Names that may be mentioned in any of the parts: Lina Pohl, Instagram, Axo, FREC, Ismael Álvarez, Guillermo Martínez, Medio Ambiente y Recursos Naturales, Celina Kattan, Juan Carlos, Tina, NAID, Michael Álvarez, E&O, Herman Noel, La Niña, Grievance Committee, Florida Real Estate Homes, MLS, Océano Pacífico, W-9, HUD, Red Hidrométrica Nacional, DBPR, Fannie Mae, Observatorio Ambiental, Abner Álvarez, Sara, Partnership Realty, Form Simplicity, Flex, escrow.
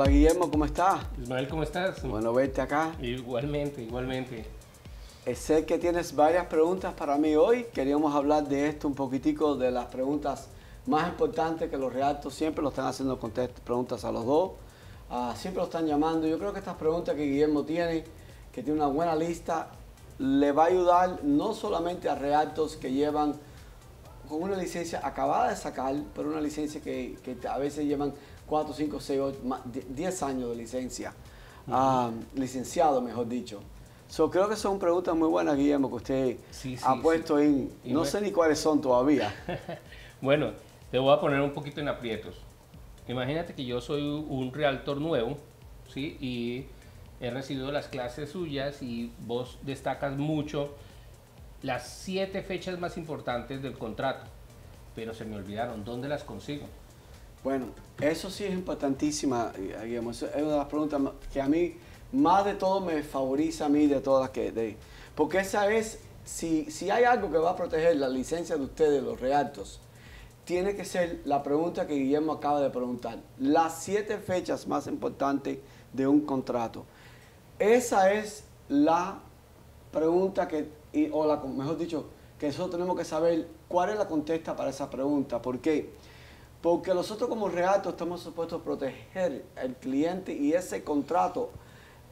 Hola Guillermo, ¿cómo estás? Ismael, ¿cómo estás? Bueno, verte acá. Igualmente, igualmente. Sé que tienes varias preguntas para mí hoy. Queríamos hablar de esto un poquitico, de las preguntas más importantes que los realtors siempre lo están haciendo preguntas a los dos. Siempre lo están llamando. Yo creo que estas preguntas que Guillermo tiene, que tiene una buena lista, le va a ayudar no solamente a realtors que llevan con una licencia acabada de sacar, pero una licencia que a veces llevan 4, 5, 6, 8, 10 años de licencia, licenciado mejor dicho. So, creo que son preguntas muy buenas, Guillermo, que usted ha puesto en... No sé ni cuáles son todavía. Bueno, te voy a poner un poquito en aprietos. Imagínate que yo soy un realtor nuevo, ¿sí? Y he recibido las clases suyas y vos destacas mucho las 7 fechas más importantes del contrato, pero se me olvidaron. ¿Dónde las consigo? Bueno, eso sí es importantísima, Guillermo. Es una de las preguntas que a mí, más de todo, me favoriza a mí de todas las que... porque esa es, si hay algo que va a proteger la licencia de ustedes, los realtors, tiene que ser la pregunta que Guillermo acaba de preguntar. Las 7 fechas más importantes de un contrato. Esa es la pregunta que... mejor dicho, que nosotros tenemos que saber cuál es la contesta para esa pregunta. ¿Por qué? Porque nosotros como realtors estamos supuestos a proteger al cliente y ese contrato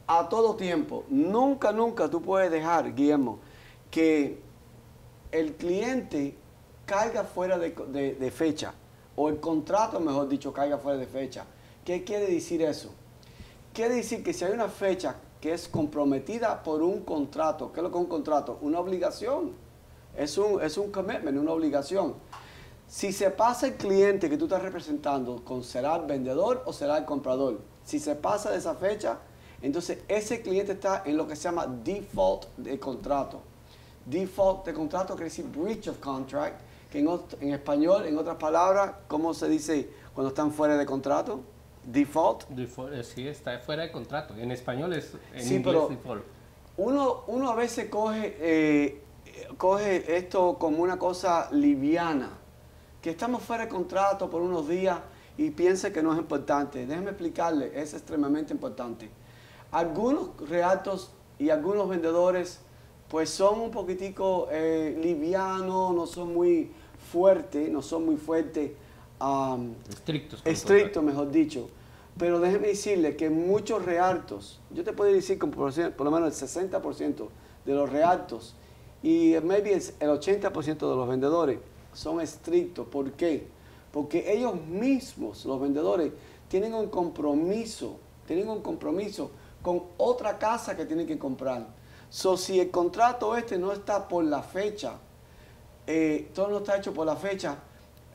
a todo tiempo. Nunca, nunca tú puedes dejar, Guillermo, que el cliente caiga fuera de fecha, o el contrato, mejor dicho, caiga fuera de fecha. ¿Qué quiere decir eso? Quiere decir que si hay una fecha que es comprometida por un contrato, ¿qué es lo que es un contrato? Una obligación. Es un commitment, una obligación. Si se pasa el cliente que tú estás representando, ¿será el vendedor o será el comprador? Si se pasa de esa fecha, entonces ese cliente está en lo que se llama default de contrato. Default de contrato quiere decir breach of contract, que en español, en otras palabras, ¿cómo se dice cuando están fuera de contrato? Default. Default, sí, está fuera de contrato. En español es inglés, default. Uno a veces coge esto como una cosa liviana. Que estamos fuera de contrato por unos días y piensa que no es importante. Déjeme explicarle, es extremadamente importante. Algunos realtors y algunos vendedores pues son un poquitico livianos, no son muy fuertes, estrictos, mejor dicho. Pero déjeme decirle que muchos realtors, yo te puedo decir que por lo menos el 60% de los realtors y maybe el 80% de los vendedores son estrictos. ¿Por qué? Porque ellos mismos, los vendedores, tienen un compromiso con otra casa que tienen que comprar. So, si el contrato no está por la fecha, todo no está hecho por la fecha,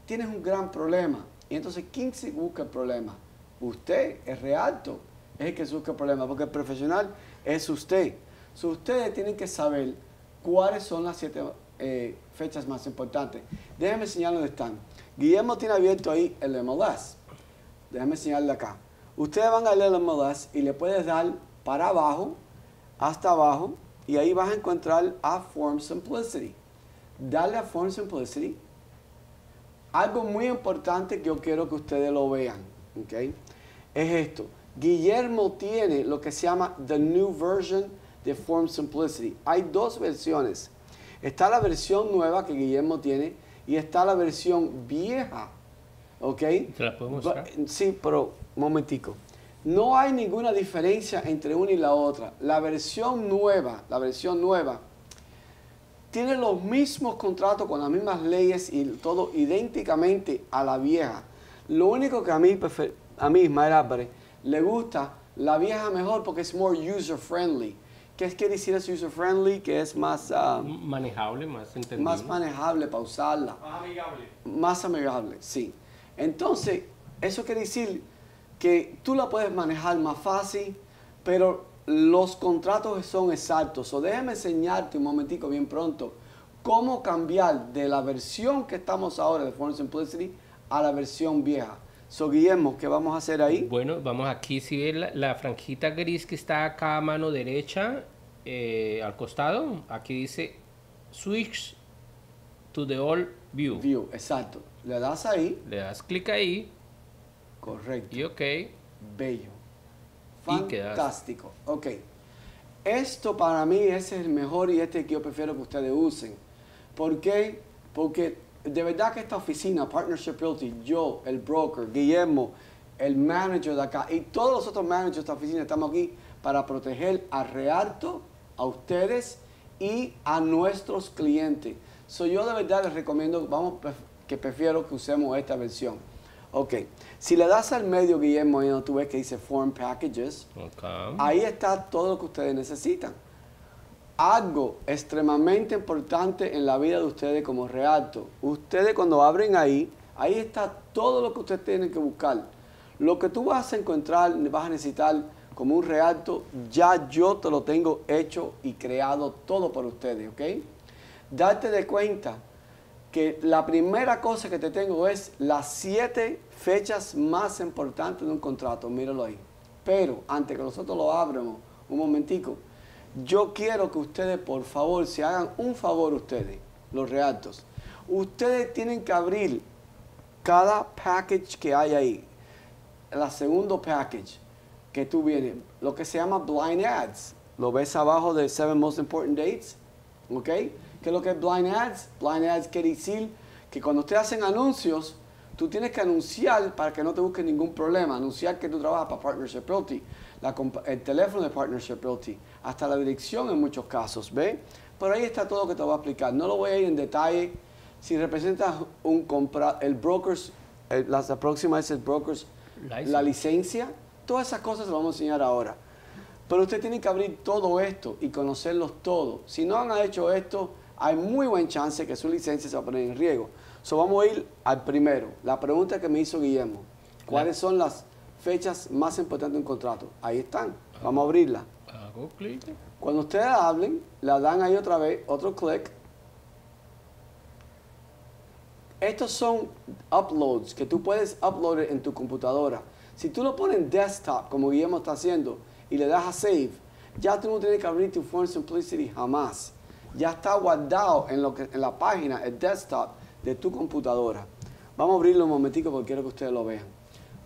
tienes un gran problema. Y entonces, ¿quién se busca el problema? Usted, el realtor, es el que se busca el problema, porque el profesional es usted. So, ustedes tienen que saber cuáles son las 7 fechas más importantes. Déjenme enseñarles dónde están. Guillermo tiene abierto ahí el MLS. Déjenme enseñarle acá. Ustedes van a leer el MLS y le puedes dar para abajo, hasta abajo, y ahí vas a encontrar a Form Simplicity. Dale a Form Simplicity. Algo muy importante que yo quiero que ustedes lo vean, ¿okay? Es esto. Guillermo tiene lo que se llama The New Version de Form Simplicity. Hay 2 versiones. Está la versión nueva que Guillermo tiene y está la versión vieja, ¿ok? ¿Te la puedo mostrar? Sí, pero un momentico. No hay ninguna diferencia entre una y la otra. La versión nueva tiene los mismos contratos con las mismas leyes y todo idénticamente a la vieja. Lo único que a mí Ismael Álvarez, le gusta la vieja mejor porque es more user-friendly. ¿Qué quiere decir eso, user-friendly? Que es más... manejable, más entendible. Más manejable para usarla. Más amigable. Más amigable, sí. Entonces, eso quiere decir que tú la puedes manejar más fácil, pero los contratos son exactos. O déjame enseñarte un momentico bien pronto cómo cambiar de la versión que estamos ahora de Form Simplicity a la versión vieja. So, Guillermo, ¿qué vamos a hacer ahí? Bueno, vamos aquí. Si ves la franjita gris que está acá a mano derecha, al costado, aquí dice Switch to the Old View. View, exacto. Le das ahí. Le das clic ahí. Correcto. Y ok. Bello. Fantástico. Ok. Esto para mí es el mejor y este que yo prefiero que ustedes usen. ¿Por qué? Porque de verdad que esta oficina, Partnership Realty, yo, el broker, Guillermo, el manager de acá y todos los otros managers de esta oficina estamos aquí para proteger a Realtor, a ustedes y a nuestros clientes. So, yo de verdad les recomiendo, prefiero que usemos esta versión. Ok, si le das al medio, Guillermo, tú ves que dice Form Packages. Okay. Ahí está todo lo que ustedes necesitan. Algo extremadamente importante en la vida de ustedes como Realtor. Ustedes cuando abren ahí, ahí está todo lo que ustedes tienen que buscar. Lo que tú vas a encontrar, vas a necesitar como un Realtor, ya yo te lo tengo hecho y creado todo para ustedes, ¿ok? Darte de cuenta que la primera cosa que te tengo es las 7 fechas más importantes de un contrato. Míralo ahí. Pero antes que nosotros lo abramos, un momentico, yo quiero que ustedes, por favor, se hagan un favor ustedes, los Realtors. Ustedes tienen que abrir cada package que hay ahí. El segundo package que tú vienes, lo que se llama Blind Ads. Lo ves abajo de 7 Most Important Dates, ¿ok? ¿Qué es lo que es Blind Ads? Blind Ads quiere decir que cuando te hacen anuncios, tú tienes que anunciar para que no te busquen ningún problema. Anunciar que tú trabajas para Partnership Realty, el teléfono de Partnership Realty, hasta la dirección en muchos casos, ¿ve? Pero ahí está todo lo que te voy a explicar. No lo voy a ir en detalle. Si representas un la próxima es el Brokers, la licencia. Todas esas cosas las vamos a enseñar ahora. Pero ustedes tienen que abrir todo esto y conocerlos todos. Si no han hecho esto, hay muy buena chance que su licencia se va a poner en riesgo. So, vamos a ir al primero. La pregunta que me hizo Guillermo. ¿Cuáles son las fechas más importantes de un contrato? Ahí están. Vamos a abrirla. Hago clic. Cuando ustedes hablen, la dan ahí otra vez, otro clic. Estos son uploads que tú puedes upload en tu computadora. Si tú lo pones en desktop, como Guillermo está haciendo, y le das a Save, ya tú no tienes que abrir tu Form Simplicity jamás. Ya está guardado en la página, el desktop de tu computadora. Vamos a abrirlo un momentico porque quiero que ustedes lo vean.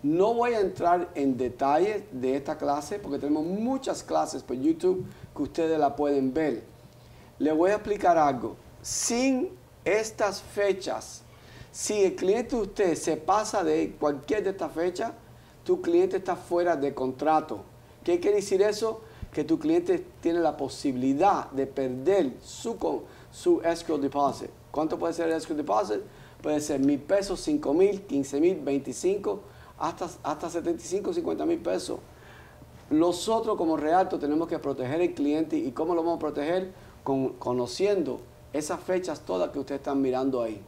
No voy a entrar en detalle de esta clase porque tenemos muchas clases por YouTube que ustedes la pueden ver. Les voy a explicar algo. Sin estas fechas, si el cliente de usted se pasa de cualquier de estas fechas, tu cliente está fuera de contrato. ¿Qué quiere decir eso? Que tu cliente tiene la posibilidad de perder su escrow deposit. ¿Cuánto puede ser el escrow deposit? Puede ser $1,000, $5,000, $15,000, $25,000, hasta $75,000, $50,000. Nosotros como Realtor tenemos que proteger al cliente. ¿Y cómo lo vamos a proteger? Conociendo esas fechas todas que ustedes están mirando ahí.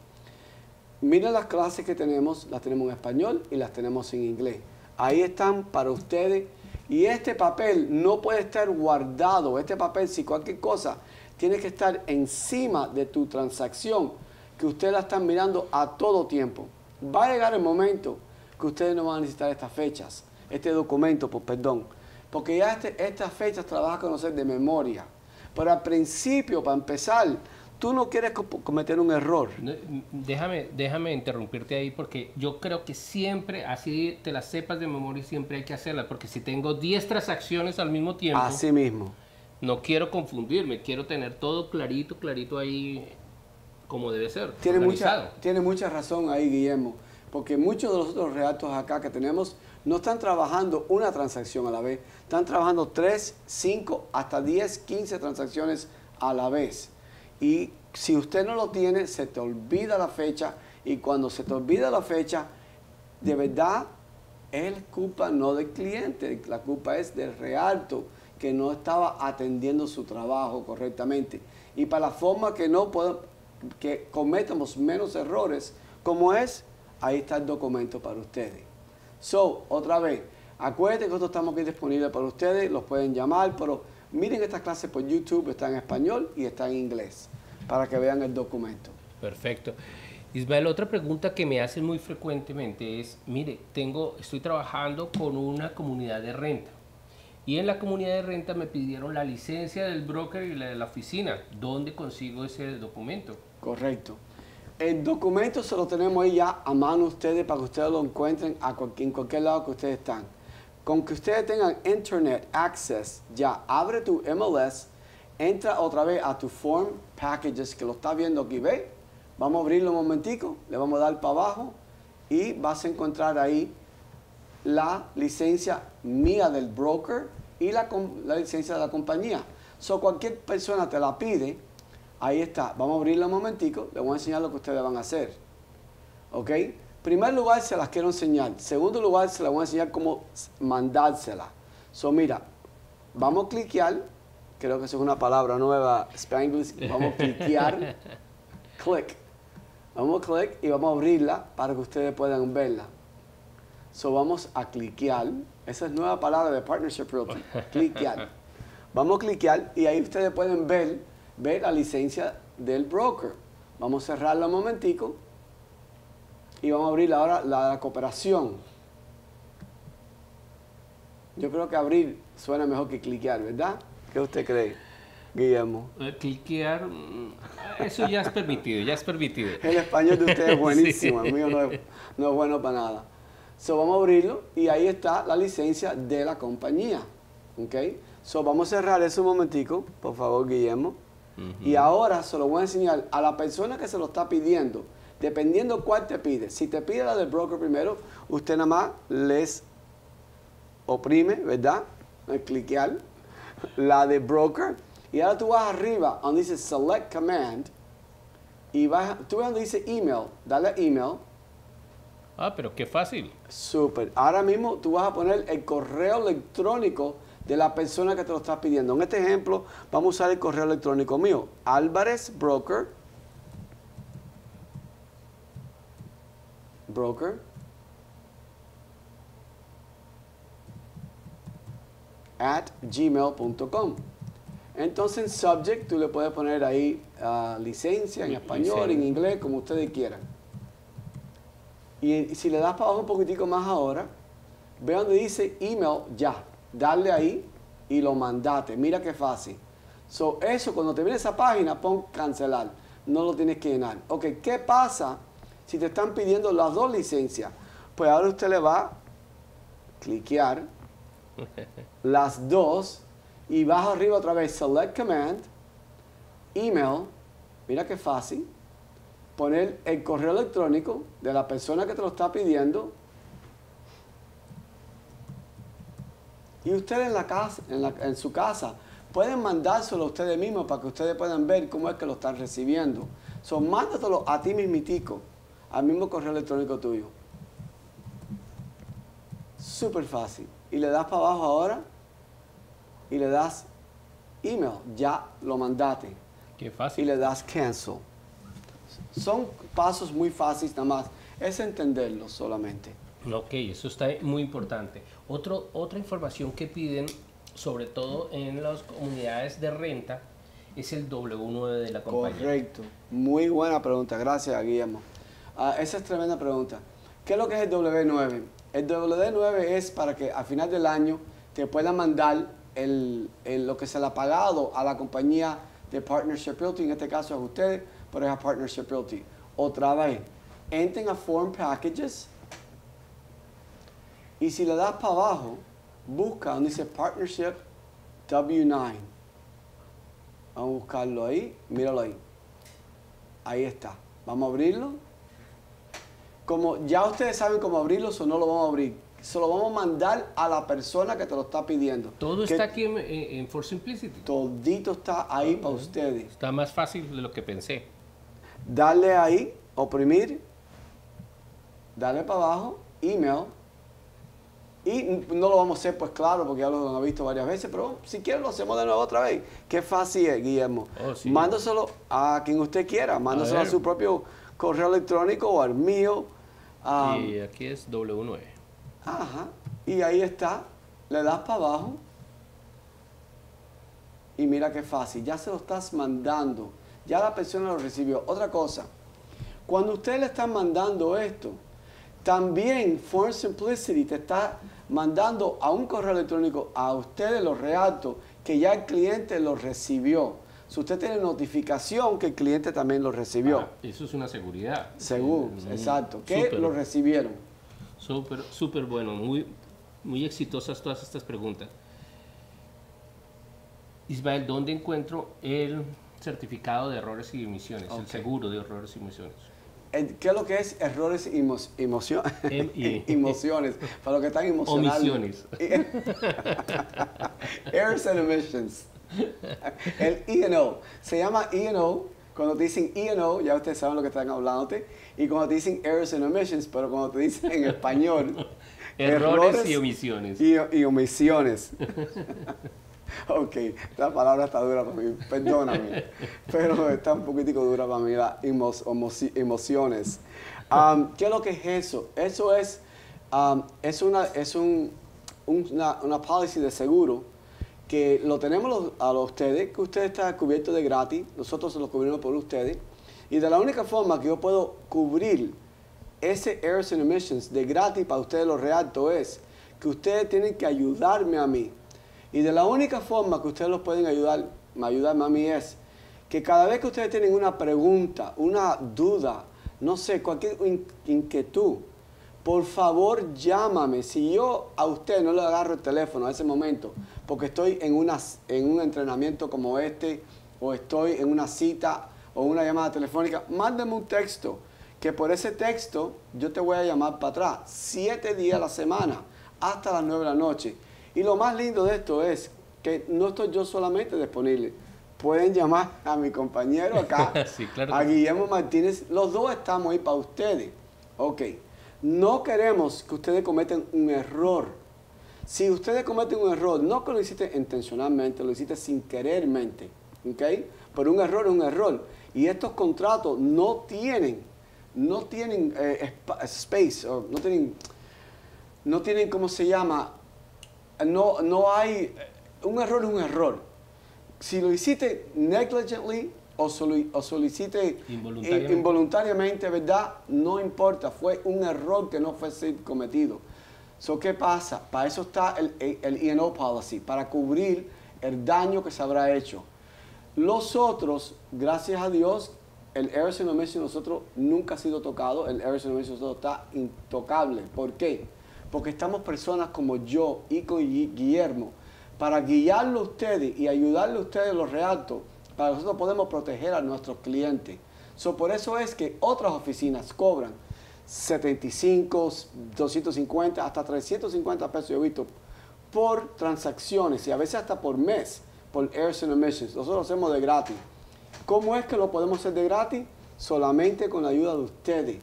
Miren las clases que tenemos. Las tenemos en español y las tenemos en inglés. Ahí están para ustedes. Y este papel no puede estar guardado. Este papel, si cualquier cosa, tiene que estar encima de tu transacción, que ustedes la están mirando a todo tiempo. Va a llegar el momento que ustedes no van a necesitar estas fechas, este documento, porque ya estas fechas te las vas a conocer de memoria. Pero al principio, para empezar, tú no quieres cometer un error. Déjame interrumpirte ahí porque yo creo que siempre, así te las sepas de memoria, siempre hay que hacerlas. Porque si tengo 10 transacciones al mismo tiempo... Así mismo. No quiero confundirme, quiero tener todo clarito, clarito ahí como debe ser. Tiene mucha razón ahí, Guillermo. Porque muchos de los otros Realtors acá que tenemos no están trabajando una transacción a la vez. Están trabajando 3, 5, hasta 10, 15 transacciones a la vez. Y si usted no lo tiene, se te olvida la fecha. Y cuando se te olvida la fecha, de verdad, es culpa no del cliente. La culpa es del Realtor, que no estaba atendiendo su trabajo correctamente. Y para la forma que no podemos, que cometamos menos errores, como es, ahí está el documento para ustedes. So, otra vez, acuérdense que nosotros estamos aquí disponibles para ustedes. Los pueden llamar, pero... Miren estas clases por YouTube, está en español y está en inglés, para que vean el documento. Perfecto. Ismael, otra pregunta que me hacen muy frecuentemente es, mire, estoy trabajando con una comunidad de renta y en la comunidad de renta me pidieron la licencia del broker y la de la oficina. ¿Dónde consigo ese documento? Correcto. El documento se lo tenemos ahí ya a mano ustedes para que ustedes lo encuentren en cualquier lado que ustedes están. Con que ustedes tengan Internet Access, ya abre tu MLS, entra otra vez a tu Form Packages, que lo está viendo aquí, ¿veis? Vamos a abrirlo un momentico, le vamos a dar para abajo y vas a encontrar ahí la licencia mía del broker y la licencia de la compañía. So, cualquier persona te la pide, ahí está. Vamos a abrirla un momentico, les voy a enseñar lo que ustedes van a hacer. ¿Ok? Primer lugar se las quiero enseñar. Segundo lugar se las voy a enseñar cómo mandársela. So, mira, vamos a cliquear. Creo que eso es una palabra nueva, Spanglish. Vamos a cliquear. Click. Vamos a click y vamos a abrirla para que ustedes puedan verla. So, vamos a cliquear. Esa es nueva palabra de Partnership Realty. Cliquear. Vamos a cliquear y ahí ustedes pueden ver la licencia del broker. Vamos a cerrarla un momentico. Y vamos a abrir ahora la cooperación. Yo creo que abrir suena mejor que cliquear, ¿verdad? ¿Qué usted cree, Guillermo? Cliquear, eso ya es permitido, ya es permitido. El español de usted es buenísimo, sí. El mío no es bueno para nada. So, vamos a abrirlo y ahí está la licencia de la compañía. ¿Ok? So, vamos a cerrar eso un momentico, por favor, Guillermo. Y ahora se lo voy a enseñar a la persona que se lo está pidiendo. Dependiendo cuál te pide. Si te pide la del broker primero, usted nada más les oprime, ¿verdad? Al cliquear la de broker. Y ahora tú vas arriba donde dice Select Command. Y vas, tú ves donde dice Email. Dale a Email. Ah, pero qué fácil. Súper. Ahora mismo tú vas a poner el correo electrónico de la persona que te lo estás pidiendo. En este ejemplo, vamos a usar el correo electrónico mío. Álvarez Broker@gmail.com. Entonces en subject tú le puedes poner ahí licencia en español, en inglés, como ustedes quieran. Y si le das para abajo un poquitico más ahora, ve donde dice email ya. Dale ahí y lo mandate. Mira qué fácil. So, eso, cuando te viene esa página, pon cancelar. No lo tienes que llenar. Ok, ¿qué pasa si te están pidiendo las dos licencias? Pues ahora usted le va a cliquear las dos y baja arriba otra vez, Select Command, Email, mira qué fácil, poner el correo electrónico de la persona que te lo está pidiendo y usted en la casa, en su casa pueden mandárselo a ustedes mismos para que ustedes puedan ver cómo es que lo están recibiendo. So, mándatelo a ti mismitico, al mismo correo electrónico tuyo. Súper fácil. Y le das para abajo ahora y le das email. Ya lo mandaste. Qué fácil. Y le das cancel. Son pasos muy fáciles nada más. Es entenderlo solamente. Ok, eso está muy importante. Otra información que piden, sobre todo en las comunidades de renta, es el W-9 de la compañía. Correcto. Muy buena pregunta. Gracias, Guillermo. Esa es tremenda pregunta. ¿Qué es lo que es el W-9? El W-9 es para que al final del año te puedan mandar lo que se le ha pagado a la compañía de Partnership Realty, en este caso a ustedes, pero es a Partnership Realty. Otra vez, entren a Form Packages y si le das para abajo, busca donde dice Partnership W-9. Vamos a buscarlo ahí, míralo ahí. Ahí está. Vamos a abrirlo. Como ya ustedes saben cómo abrirlo, o no lo vamos a abrir. Se lo vamos a mandar a la persona que te lo está pidiendo. Todo está aquí en Form Simplicity. Todito está ahí para ustedes. Está más fácil de lo que pensé. Dale ahí, oprimir, dale para abajo, email. Y no lo vamos a hacer, pues claro, porque ya lo han visto varias veces, pero si quieren lo hacemos de nuevo otra vez. Qué fácil es, Guillermo. Oh, sí. Mándoselo a quien usted quiera, mándoselo a su propio correo electrónico o al mío. Y aquí es W9. Ajá. Y ahí está. Le das para abajo. Y mira qué fácil. Ya se lo estás mandando. Ya la persona lo recibió. Otra cosa. Cuando ustedes le están mandando esto, también Form Simplicity te está mandando a un correo electrónico a ustedes los realtors que ya el cliente lo recibió. Si usted tiene notificación que el cliente también lo recibió. Ah, eso es una seguridad. Seguro, exacto. Que lo recibieron. Súper bueno. Muy muy exitosas todas estas preguntas. Ismael, ¿dónde encuentro el certificado de errores y omisiones? Okay. El seguro de errores y omisiones. ¿Qué es lo que es errores y emociones? Para los que están emocionados. Omisiones. Errors and omissions. El E&O. Se llama E&O. Cuando te dicen E&O, ya ustedes saben lo que están hablándote. Y cuando te dicen errors and omissions, pero cuando te dicen en español. Errores y omisiones. Y omisiones. Ok, esta palabra está dura para mí, perdóname, pero está un poquitico dura para mí, las emociones. ¿Qué es lo que es eso? Eso es una policy de seguro que lo tenemos a ustedes, que ustedes están cubiertos de gratis, nosotros se los cubrimos por ustedes, y de la única forma que yo puedo cubrir ese errors and omissions de gratis para ustedes los realtors es que ustedes tienen que ayudarme a mí. Y de la única forma que ustedes los pueden ayudarme a mí es que cada vez que ustedes tienen una pregunta, una duda, no sé, cualquier inquietud, por favor llámame. Si yo a usted no le agarro el teléfono a ese momento, porque estoy en un entrenamiento como este, o estoy en una cita o una llamada telefónica, mándame un texto, que por ese texto yo te voy a llamar para atrás, 7 días a la semana, hasta las 9 de la noche. Y lo más lindo de esto es que no estoy yo solamente disponible. Pueden llamar a mi compañero acá, sí, claro, a Guillermo Martínez. Los dos estamos ahí para ustedes. Ok. No queremos que ustedes cometan un error. Si ustedes cometen un error, no que lo hiciste intencionalmente, lo hiciste sin querermente. Ok. Pero un error es un error. Y estos contratos no tienen ¿cómo se llama? No hay, un error es un error. Si lo hiciste negligently o lo hiciste involuntariamente, ¿verdad? No importa, fue un error que no fue cometido. So, ¿qué pasa? Para eso está el E&O policy, para cubrir el daño que se habrá hecho. Los otros, gracias a Dios, el errors and omissions nosotros nunca ha sido tocado, el errors and omissions nosotros está intocable. ¿Por qué? Porque estamos personas como yo y con Guillermo para guiarlo a ustedes y ayudarle a ustedes los realtors, para que nosotros podemos proteger a nuestros clientes. So, por eso es que otras oficinas cobran 75, 250, hasta 350 pesos, yo he visto, por transacciones y a veces hasta por mes, por errors and omissions. Nosotros lo hacemos de gratis. ¿Cómo es que lo podemos hacer de gratis? Solamente con la ayuda de ustedes.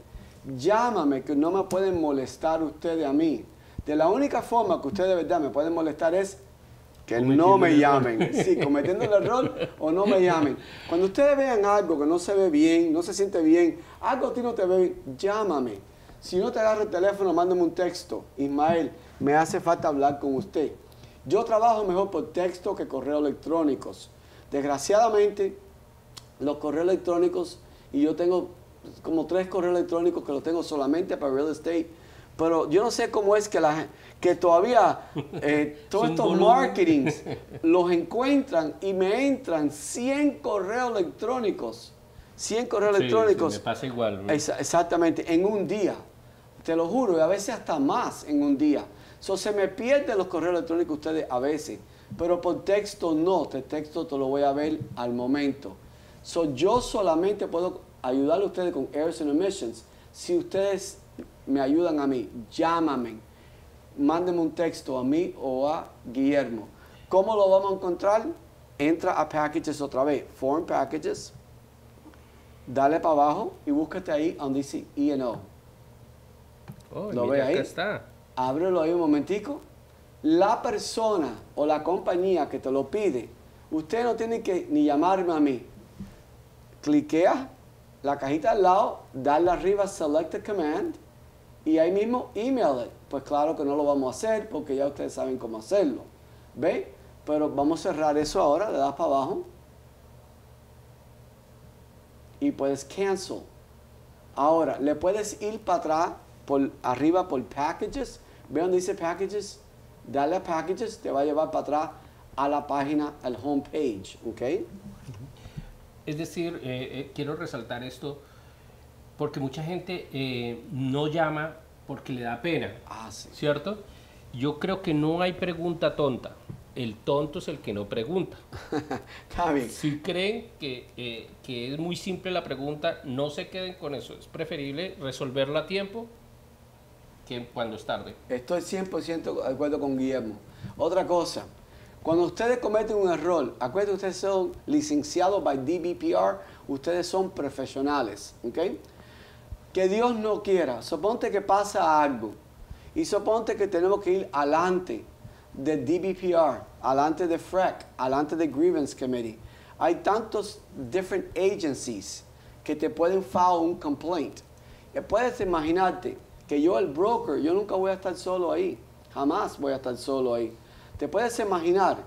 Llámame, que no me pueden molestar ustedes a mí. De la única forma que ustedes de verdad me pueden molestar es que no me llamen. Sí, cometiendo el error o no me llamen. Cuando ustedes vean algo que no se ve bien, no se siente bien, algo a ti no te ve bien, llámame. Si no te agarro el teléfono, mándame un texto. Ismael, me hace falta hablar con usted. Yo trabajo mejor por texto que correos electrónicos. Desgraciadamente, los correos electrónicos, y yo tengo como 3 correos electrónicos que los tengo solamente para real estate, pero yo no sé cómo es que todavía todos estos marketings los encuentran y me entran 100 correos electrónicos, 100 correos electrónicos. Sí, me pasa igual, ¿no? Exactamente, en un día, te lo juro, y a veces hasta más en un día. So, se me pierden los correos electrónicos ustedes a veces, pero por texto no, el texto te lo voy a ver al momento. So, yo solamente puedo ayudarle a ustedes con errors and omissions. Si ustedes me ayudan a mí, llámame, mándenme un texto a mí o a Guillermo. ¿Cómo lo vamos a encontrar? Entra a Packages otra vez, Form Packages, dale para abajo y búscate ahí donde dice E&O. Oh, ¿lo ve ahí? Acá está. Ábrelo ahí un momentico. La persona o la compañía que te lo pide, usted no tiene que ni llamarme a mí. Cliquea la cajita al lado, darle arriba Select a Command y ahí mismo email it. Pues claro que no lo vamos a hacer porque ya ustedes saben cómo hacerlo. ¿Ve? Pero vamos a cerrar eso ahora, le das para abajo y puedes cancel. Ahora, le puedes ir para atrás, por arriba por Packages. Ve donde dice Packages, dale a Packages, te va a llevar para atrás a la página, al homepage. ¿Ok? Es decir, quiero resaltar esto porque mucha gente no llama porque le da pena, ¿cierto? Yo creo que no hay pregunta tonta. El tonto es el que no pregunta. Está bien. Si creen que es muy simple la pregunta, no se queden con eso. Es preferible resolverla a tiempo que cuando es tarde. Estoy 100% de acuerdo con Guillermo. Otra cosa, cuando ustedes cometen un error, acuérdense, ustedes son licenciados by DBPR, ustedes son profesionales, ¿ok? Que Dios no quiera, suponte que pasa algo y suponte que tenemos que ir adelante de DBPR, adelante de FREC, adelante de Grievance Committee. Hay tantos different agencies que te pueden file un complaint. Y puedes imaginarte que yo, el broker, yo nunca voy a estar solo ahí. Jamás voy a estar solo ahí. Te puedes imaginar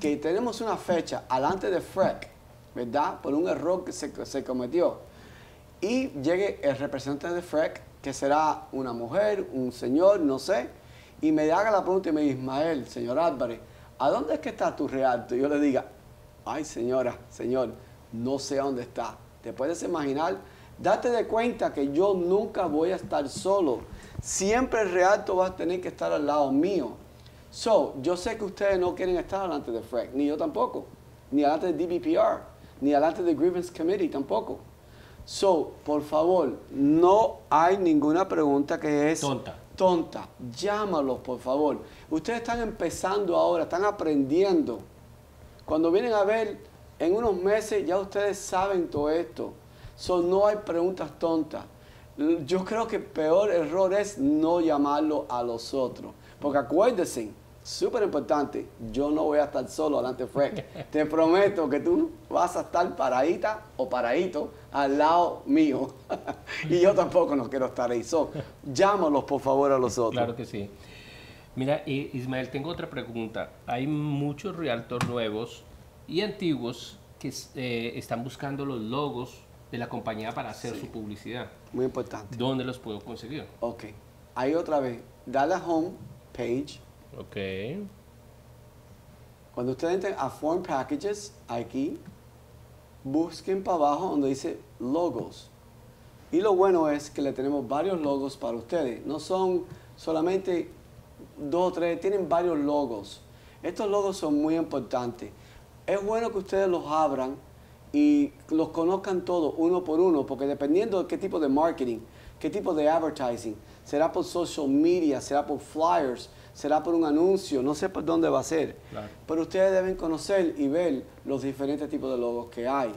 que tenemos una fecha alante de FREC, ¿verdad? Por un error que se cometió. Y llegue el representante de FREC, que será una mujer, un señor, no sé, y me haga la pregunta y me dice, Ismael, señor Álvarez, ¿a dónde es que está tu realto? Y yo le diga, ay, señora, señor, no sé dónde está. Te puedes imaginar, date de cuenta que yo nunca voy a estar solo. Siempre el realto va a tener que estar al lado mío. So, yo sé que ustedes no quieren estar delante de FREC, ni yo tampoco, ni delante de DBPR, ni delante de Grievance Committee tampoco. So, por favor, no hay ninguna pregunta que es tonta. Tonta. Llámalos, por favor. Ustedes están empezando ahora, están aprendiendo. Cuando vienen a ver, en unos meses ya ustedes saben todo esto. So, no hay preguntas tontas. Yo creo que el peor error es no llamarlo a los otros. Porque acuérdense, súper importante, yo no voy a estar solo delante de FREC. Te prometo que tú vas a estar paradita o paradito al lado mío. Y yo tampoco no quiero estar ahí. So, llámalos por favor a los otros. Claro que sí. Mira, Ismael, tengo otra pregunta. Hay muchos realtors nuevos y antiguos que están buscando los logos de la compañía para hacer su publicidad. Muy importante. ¿Dónde los puedo conseguir? Ok. Ahí otra vez, dale a Home Page. Ok. Cuando ustedes entren a Form Packages, aquí, busquen para abajo donde dice Logos. Y lo bueno es que le tenemos varios logos para ustedes. No son solamente dos o tres, tienen varios logos. Estos logos son muy importantes. Es bueno que ustedes los abran y los conozcan todos uno por uno, porque dependiendo de qué tipo de marketing, qué tipo de advertising, será por social media, será por flyers, será por un anuncio, no sé por dónde va a ser. Claro. Pero ustedes deben conocer y ver los diferentes tipos de logos que hay.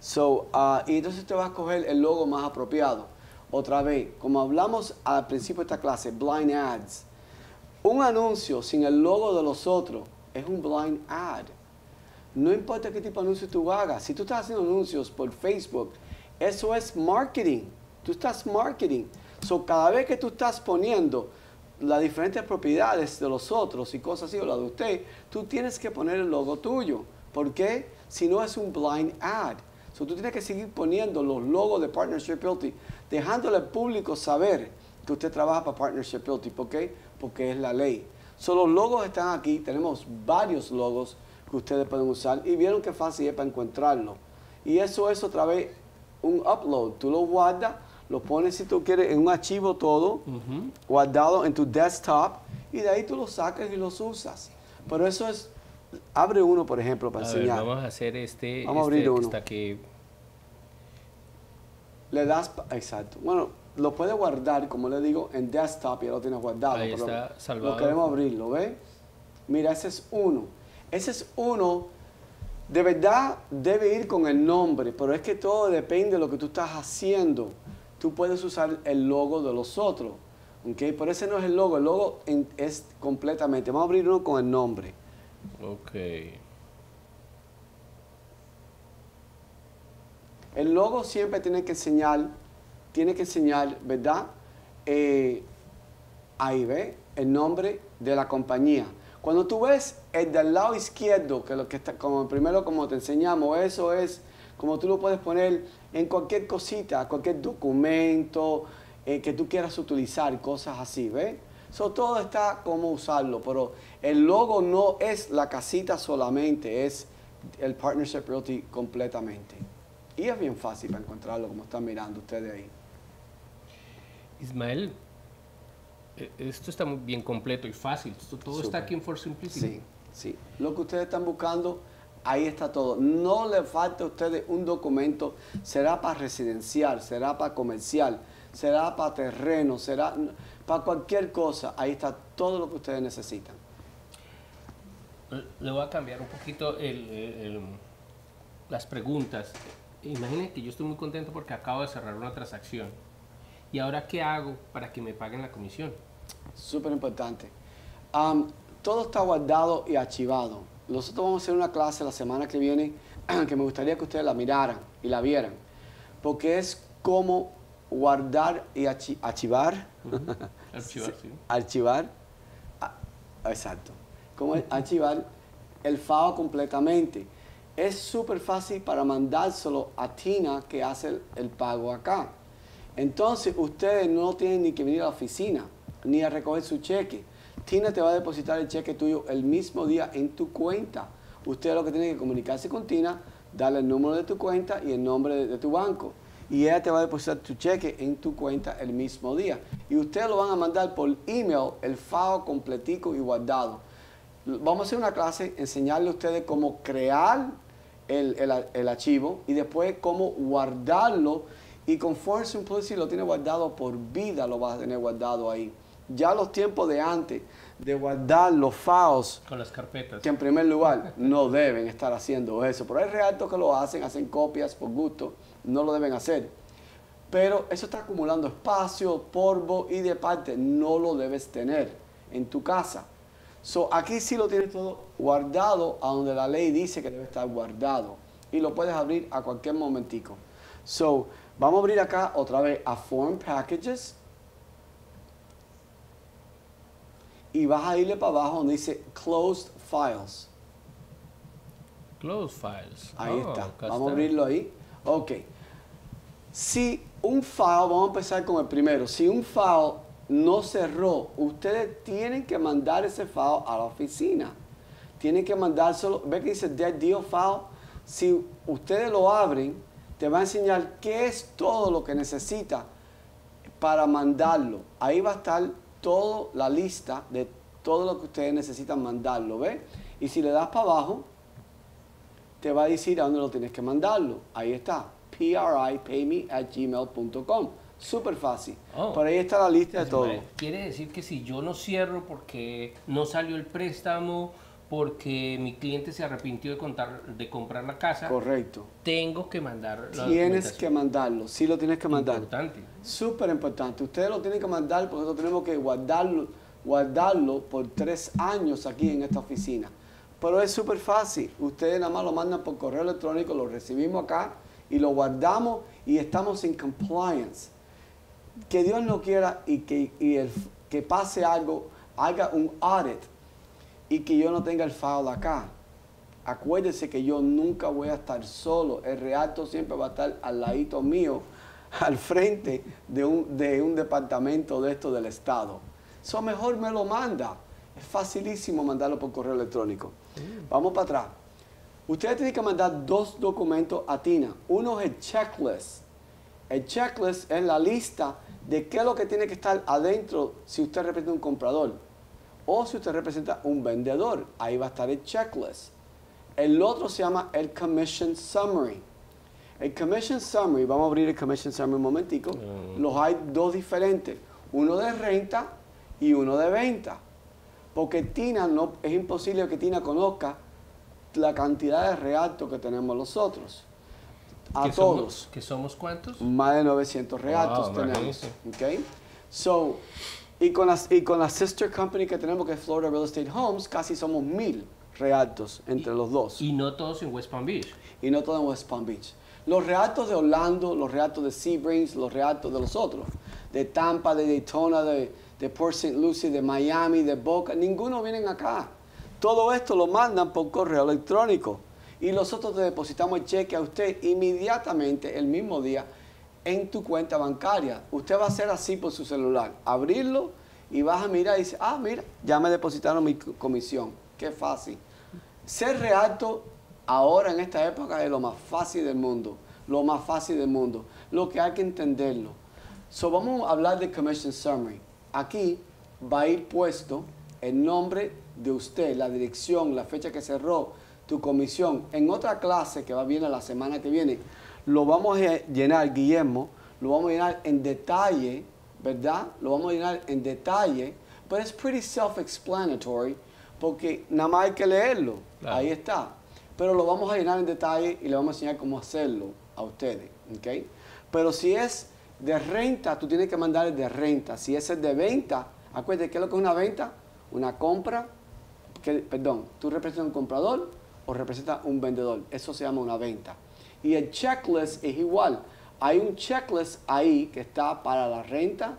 So, y entonces usted va a escoger el logo más apropiado. Otra vez, como hablamos al principio de esta clase, blind ads. Un anuncio sin el logo de los otros es un blind ad. No importa qué tipo de anuncio tú hagas. Si tú estás haciendo anuncios por Facebook, eso es marketing. Tú estás marketing. So, cada vez que tú estás poniendo las diferentes propiedades de los otros y cosas así, o la de usted, tú tienes que poner el logo tuyo. ¿Por qué? Si no, es un blind ad. So, tú tienes que seguir poniendo los logos de Partnership Realty, dejándole al público saber que usted trabaja para Partnership Realty. ¿Por qué? Porque es la ley. So, los logos están aquí. Tenemos varios logos que ustedes pueden usar. Y vieron qué fácil es para encontrarlo. Y eso es otra vez un upload. Tú lo guardas, lo pones, si tú quieres, en un archivo todo, guardado en tu desktop, y de ahí tú lo sacas y los usas. Pero eso es, abre uno, por ejemplo, para enseñar. Ver, vamos a hacer este, vamos a abrir uno. Hasta que... Le das, exacto. Bueno, lo puedes guardar, como le digo, en desktop, ya lo tienes guardado. Ahí está, salvado. Lo queremos abrir, ¿lo ves? Mira, ese es uno. Ese es uno. De verdad, debe ir con el nombre, pero es que todo depende de lo que tú estás haciendo. Tú puedes usar el logo de los otros, ¿ok? Pero ese no es el logo es completamente. Vamos a abrir uno con el nombre. Ok. El logo siempre tiene que enseñar, ¿verdad? Ahí ve el nombre de la compañía. Cuando tú ves el del lado izquierdo, que lo que está, como primero como te enseñamos, eso es como tú lo puedes poner en cualquier cosita, cualquier documento que tú quieras utilizar, cosas así, ¿ves? So, todo está cómo usarlo, pero el logo no es la casita solamente, es el Partnership Realty completamente. Y es bien fácil para encontrarlo, como están mirando ustedes ahí. Ismael, esto está muy bien completo y fácil. Todo Super. Está aquí en Form Simplicity. Sí, sí. Lo que ustedes están buscando, ahí está todo. No le falta a ustedes un documento. Será para residencial, será para comercial, será para terreno, será para cualquier cosa. Ahí está todo lo que ustedes necesitan. Le voy a cambiar un poquito las preguntas. Imaginen que yo estoy muy contento porque acabo de cerrar una transacción. ¿Y ahora qué hago para que me paguen la comisión? Súper importante. Todo está guardado y archivado. Nosotros vamos a hacer una clase la semana que viene que me gustaría que ustedes la miraran y la vieran. Porque es cómo guardar y archivar. Archivar, sí. Archivar. Exacto. Cómo archivar el FAO completamente. Es súper fácil para mandárselo a Tina, que hace el pago acá. Entonces, ustedes no tienen ni que venir a la oficina, ni a recoger su cheque. Tina te va a depositar el cheque tuyo el mismo día en tu cuenta. Usted lo que tiene que comunicarse con Tina, darle el número de tu cuenta y el nombre de tu banco. Y ella te va a depositar tu cheque en tu cuenta el mismo día. Y ustedes lo van a mandar por email, el FAO completico y guardado. Vamos a hacer una clase, enseñarle a ustedes cómo crear el archivo y después cómo guardarlo. Y con Form Simplicity lo tiene guardado por vida, lo vas a tener guardado ahí. Ya los tiempos de antes de guardar los files con las carpetas, que en primer lugar no deben estar haciendo eso. Pero hay realtors que lo hacen, hacen copias por gusto, no lo deben hacer. Pero eso está acumulando espacio, polvo y de parte no lo debes tener en tu casa. So, aquí sí lo tienes todo guardado a donde la ley dice que debe estar guardado. Y lo puedes abrir a cualquier momentico. So, vamos a abrir acá otra vez a Form Packages. Y vas a irle para abajo donde dice Closed Files. Closed Files. Ahí está. Vamos a abrirlo ahí. Ok. Si un file, vamos a empezar con el primero. Si un file no cerró, ustedes tienen que mandar ese file a la oficina. Tienen que mandárselo. ¿Ve que dice Dead Deal File? Si ustedes lo abren, te va a enseñar qué es todo lo que necesita para mandarlo. Ahí va a estar toda la lista de todo lo que ustedes necesitan mandarlo, ¿ves? Y si le das para abajo, te va a decir a dónde lo tienes que mandarlo. Ahí está, pripayme@gmail.com. Súper fácil. Por ahí está la lista de todo. Quiere decir que si yo no cierro porque no salió el préstamo, porque mi cliente se arrepintió de comprar la casa. Correcto. Tengo que mandar la Tienes que mandarlo. Sí lo tienes que mandar. Importante. Súper importante. Ustedes lo tienen que mandar porque nosotros tenemos que guardarlo por 3 años aquí en esta oficina. Pero es súper fácil. Ustedes nada más lo mandan por correo electrónico, lo recibimos acá y lo guardamos y estamos en compliance. Que Dios no quiera y que pase algo, haga un audit y que yo no tenga el file acá. Acuérdense que yo nunca voy a estar solo. El realtor siempre va a estar al ladito mío, al frente de un departamento de esto del Estado. Eso mejor me lo manda. Es facilísimo mandarlo por correo electrónico. Vamos para atrás. Ustedes tienen que mandar 2 documentos a Tina. Uno es el checklist. El checklist es la lista de qué es lo que tiene que estar adentro si usted representa un comprador. O si usted representa un vendedor, ahí va a estar el checklist. El otro se llama el Commission Summary. El Commission Summary, vamos a abrir el Commission Summary un momentico. Los hay 2 diferentes, uno de renta y uno de venta. Porque Tina no, es imposible que Tina conozca la cantidad de realtos que tenemos nosotros. A ¿Que todos. ¿Que somos cuántos? Más de 900 realtos tenemos. Okay. So, Y con la sister company que tenemos, que es Florida Real Estate Homes, casi somos 1000 realtors entre los dos. Y no todos en West Palm Beach. Y no todos en West Palm Beach. Los realtors de Orlando, los realtors de Seabrings, los realtors de los otros. De Tampa, de Daytona, de Port St. Lucie, de Miami, de Boca. Ninguno vienen acá. Todo esto lo mandan por correo electrónico. Y nosotros te depositamos el cheque a usted inmediatamente, el mismo día, en tu cuenta bancaria. Usted va a hacer así por su celular, abrirlo y vas a mirar y dice, ah, mira, ya me depositaron mi comisión. Qué fácil. Ser realtor ahora en esta época es lo más fácil del mundo, lo más fácil del mundo, lo que hay que entenderlo. So, vamos a hablar de Commission Summary. Aquí va a ir puesto el nombre de usted, la dirección, la fecha que cerró, tu comisión. En otra clase que va a venir la semana que viene, lo vamos a llenar, Guillermo, lo vamos a llenar en detalle, ¿verdad? Lo vamos a llenar en detalle, pero es pretty self-explanatory porque nada más hay que leerlo. Claro. Ahí está. Pero lo vamos a llenar en detalle y le vamos a enseñar cómo hacerlo a ustedes, ¿ok? Pero si es de renta, tú tienes que mandar el de renta. Si es el de venta, acuérdate, ¿qué es lo que es una venta? Una compra, que, perdón, tú representas un comprador o representas un vendedor. Eso se llama una venta. Y el checklist es igual. Hay un checklist ahí que está para la renta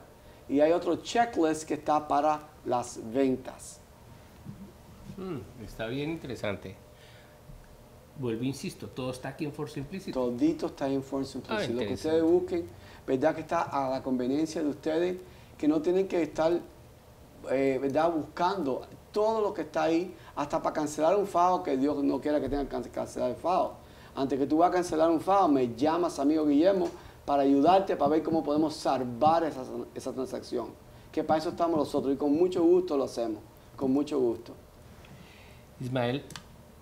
y hay otro checklist que está para las ventas. Está bien interesante. Vuelvo, insisto, todo está aquí en Form Simplicity. Todito está en Form Simplicity. Lo que ustedes busquen, verdad que está a la conveniencia de ustedes, que no tienen que estar ¿verdad? Buscando todo lo que está ahí, hasta para cancelar un FAO, que Dios no quiera que tengan que cancelar el FAO. Antes que tú vas a cancelar un FAO, me llamas, amigo Guillermo, para ayudarte, para ver cómo podemos salvar esa transacción. Que para eso estamos nosotros y con mucho gusto lo hacemos, con mucho gusto. Ismael,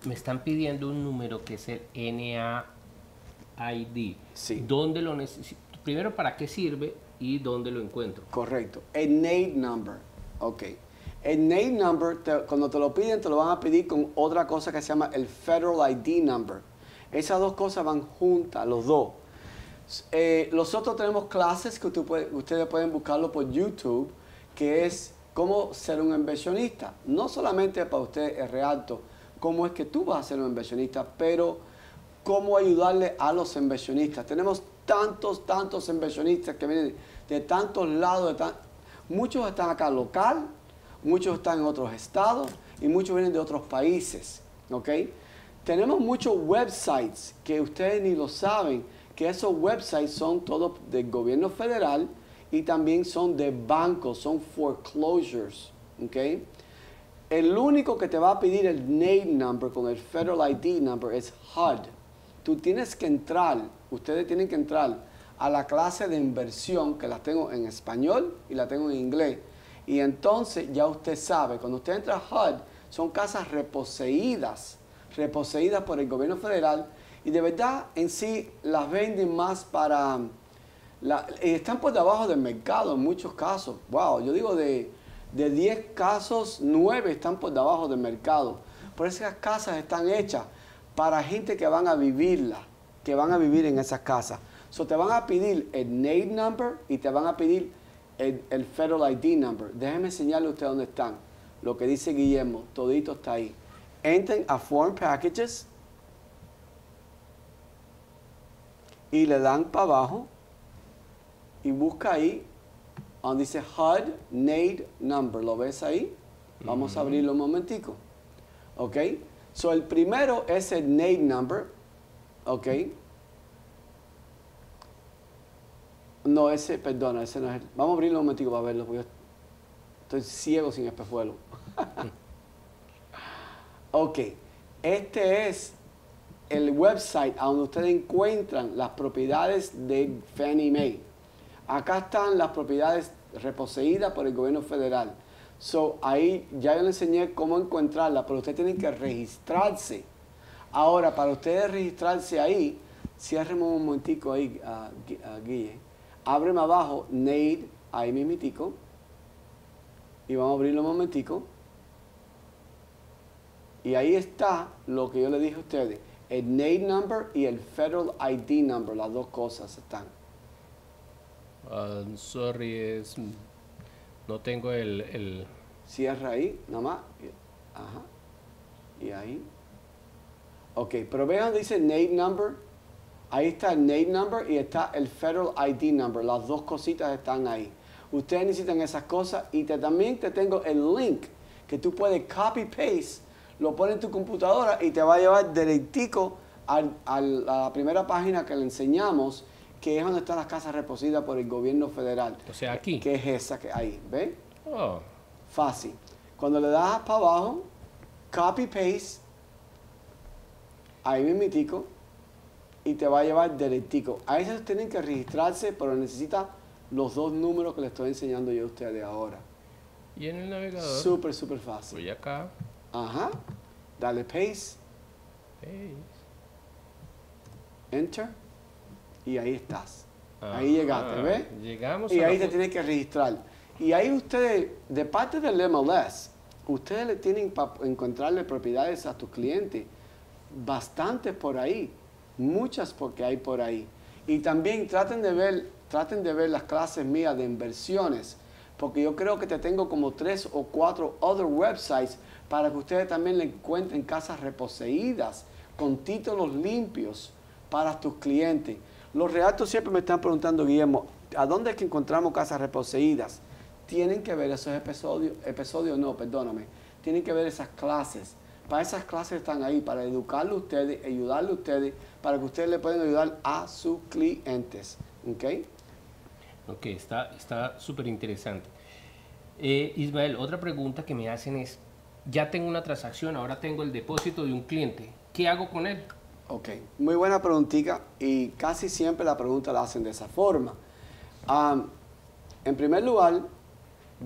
me están pidiendo un número que es el NAID. Sí. ¿Dónde lo necesito? Primero, ¿para qué sirve y dónde lo encuentro? Correcto. El NAID number. Ok. El NAID number, cuando te lo piden, te lo van a pedir con otra cosa que se llama el Federal ID number. Esas dos cosas van juntas, los dos. Nosotros tenemos clases que ustedes pueden buscarlo por YouTube, que es cómo ser un inversionista. No solamente para ustedes es realto, cómo es que tú vas a ser un inversionista, pero cómo ayudarle a los inversionistas. Tenemos tantos inversionistas que vienen de tantos lados. Muchos están acá local, muchos están en otros estados y muchos vienen de otros países. ¿Okay? Tenemos muchos websites que ustedes ni lo saben, que esos websites son todos del gobierno federal y también son de bancos, son foreclosures. ¿Okay? El único que te va a pedir el NAID number con el Federal ID number es HUD. Tú tienes que entrar, ustedes tienen que entrar a la clase de inversión que la tengo en español y la tengo en inglés. Y entonces ya usted sabe, cuando usted entra a HUD, son casas reposeídas por el gobierno federal y de verdad en sí las venden más para... están por debajo del mercado en muchos casos. Wow, yo digo de 10 casos, 9 están por debajo del mercado. Por eso esas casas están hechas para gente que van a vivirlas, que van a vivir en esas casas. So, te van a pedir el NAID number y te van a pedir el Federal ID number. Déjenme enseñarle a usted dónde están. Lo que dice Guillermo, todito está ahí. Entren a Form Packages y le dan para abajo y busca ahí donde dice HUD NAID number. ¿Lo ves ahí? Vamos a abrirlo un momentico. ¿Ok? So, el primero es el NAID number. ¿Ok? No, ese, perdona, ese no es el... Vamos a abrirlo un momentico para verlo, porque yo estoy ciego sin espejuelo. Ok, este es el website donde ustedes encuentran las propiedades de Fannie Mae. Acá están las propiedades reposeídas por el gobierno federal. So, ahí ya yo les enseñé cómo encontrarla, pero ustedes tienen que registrarse. Ahora, para ustedes registrarse ahí, cierren un momentico ahí, Guille. Ábreme abajo, NAID, ahí mismitico. Y vamos a abrirlo un momentico. Y ahí está lo que yo le dije a ustedes. El NAID number y el Federal ID number. Las dos cosas están. Sorry, no tengo el... Cierra ahí, nada más. Ajá. Y ahí. Ok, pero vean donde dice NAID number. Ahí está el NAID number y está el Federal ID number. Las dos cositas están ahí. Ustedes necesitan esas cosas y también te tengo el link que tú puedes copy-paste, lo pones en tu computadora y te va a llevar directico a la primera página que le enseñamos, que es donde están las casas reposeídas por el gobierno federal. O sea, aquí. Que es esa que ahí, ¿ven? Oh. Fácil. Cuando le das para abajo, copy-paste, ahí mismitico, y te va a llevar directico. A veces tienen que registrarse, pero necesitan los dos números que les estoy enseñando yo a ustedes ahora. Y en el navegador. Súper, súper fácil. Voy acá. Ajá. Dale paste. Paste. Enter. Y ahí estás. Ah, ahí llegaste, ¿ves? Llegamos. Y ahí te tienes que registrar. Y ahí ustedes, de parte del MLS, ustedes le tienen para encontrarle propiedades a tus clientes. Bastantes por ahí. Muchas porque hay por ahí. Y también traten de ver las clases mías de inversiones, porque yo creo que te tengo como 3 o 4 other websites para que ustedes también le encuentren casas reposeídas con títulos limpios para tus clientes. Los realtors siempre me están preguntando, Guillermo, ¿a dónde es que encontramos casas reposeídas? Tienen que ver esos tienen que ver esas clases. Para esas clases están ahí, para educarle a ustedes, ayudarle a ustedes, para que ustedes le puedan ayudar a sus clientes. ¿Ok? Ok, está súper interesante. Ismael, otra pregunta que me hacen es, ya tengo una transacción, ahora tengo el depósito de un cliente. ¿Qué hago con él? Ok, muy buena preguntita y casi siempre la pregunta la hacen de esa forma. En primer lugar,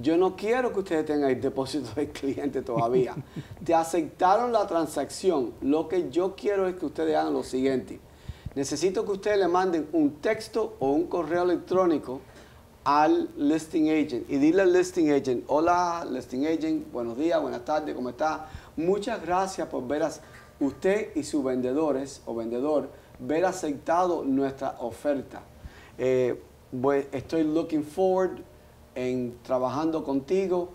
yo no quiero que ustedes tengan el depósito del cliente todavía. Te aceptaron la transacción. Lo que yo quiero es que ustedes hagan lo siguiente. Necesito que ustedes le manden un texto o un correo electrónico al listing agent. Y dile al listing agent, hola listing agent, buenos días, buenas tardes, ¿cómo está? Muchas gracias por ver a usted y sus vendedores o vendedor ver aceptado nuestra oferta. Estoy looking forward en trabajando contigo,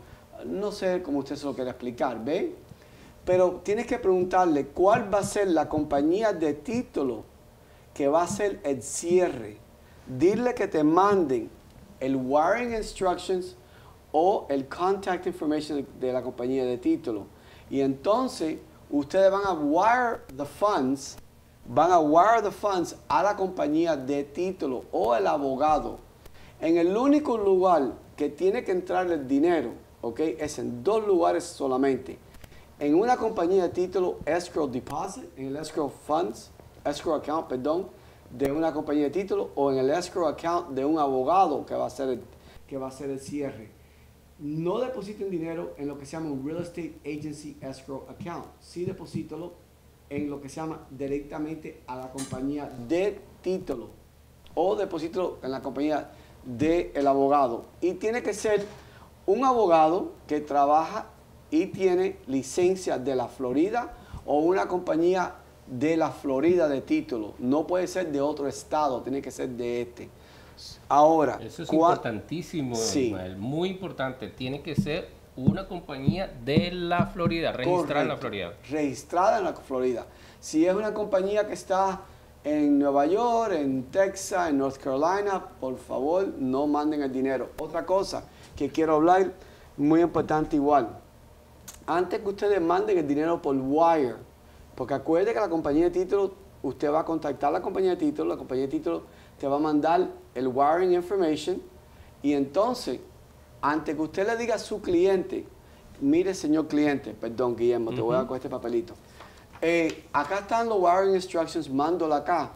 no sé cómo usted se lo quiere explicar, ¿ve? Pero tienes que preguntarle cuál va a ser la compañía de título que va a hacer el cierre. Dile que te manden el wiring instructions o el contact information de la compañía de título. Y entonces ustedes van a wire the funds, a la compañía de título o el abogado. En el único lugar que tiene que entrar el dinero, ¿ok? Es en 2 lugares solamente. En una compañía de título escrow deposit, en el escrow account, perdón, de una compañía de título o en el escrow account de un abogado que va a hacer el cierre. No depositen dinero en lo que se llama un Real Estate Agency Escrow Account. Sí deposítalo en lo que se llama directamente a la compañía de título o deposítalo en la compañía del abogado. Y tiene que ser un abogado que trabaja y tiene licencia de la Florida o una compañía de la Florida de título. No puede ser de otro estado, tiene que ser de este. Ahora, eso es importantísimo, sí. Ismael, muy importante. Tiene que ser una compañía de la Florida, registrada correcto, en la Florida. Registrada en la Florida. Si es una compañía que está en Nueva York, en Texas, en North Carolina, por favor, no manden el dinero. Otra cosa que quiero hablar, muy importante igual. Antes que ustedes manden el dinero por wire, porque acuerde que la compañía de título, usted va a contactar a la compañía de título te va a mandar el wiring information y entonces, antes que usted le diga a su cliente, mire señor cliente, perdón Guillermo, te voy a dar con este papelito. Acá están los wiring instructions, mándolo acá.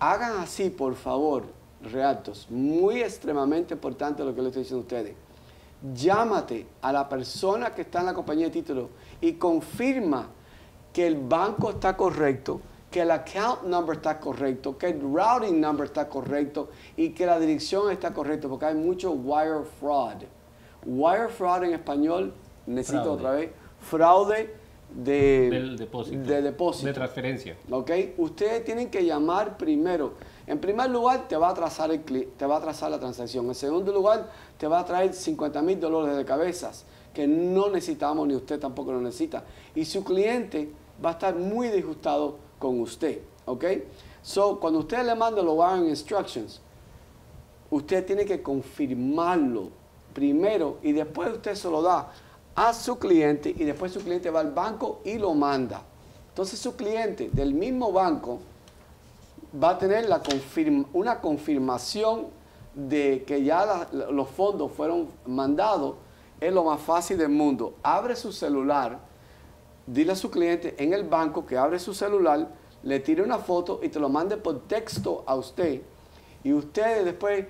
Hagan así, por favor, realtors. Muy extremadamente importante lo que les estoy diciendo a ustedes. Llámate a la persona que está en la compañía de título y confirma que el banco está correcto, que el account number está correcto, que el routing number está correcto y que la dirección está correcta, porque hay mucho wire fraud. Wire fraud en español, necesito fraude. Otra vez, fraude. Del depósito. De depósito. De transferencia. ¿Ok? Ustedes tienen que llamar primero. En primer lugar, te va a atrasar la transacción. En segundo lugar, te va a traer $50,000 de cabezas, que no necesitamos, ni usted tampoco lo necesita. Y su cliente va a estar muy disgustado con usted. ¿Ok? So, cuando usted le manda los wiring instructions, usted tiene que confirmarlo primero y después usted se lo da a su cliente y después su cliente va al banco y lo manda. Entonces su cliente del mismo banco va a tener una confirmación de que ya los fondos fueron mandados. Es lo más fácil del mundo. Abre su celular, dile a su cliente en el banco que abre su celular, le tire una foto y te lo mande por texto a usted. Y ustedes después,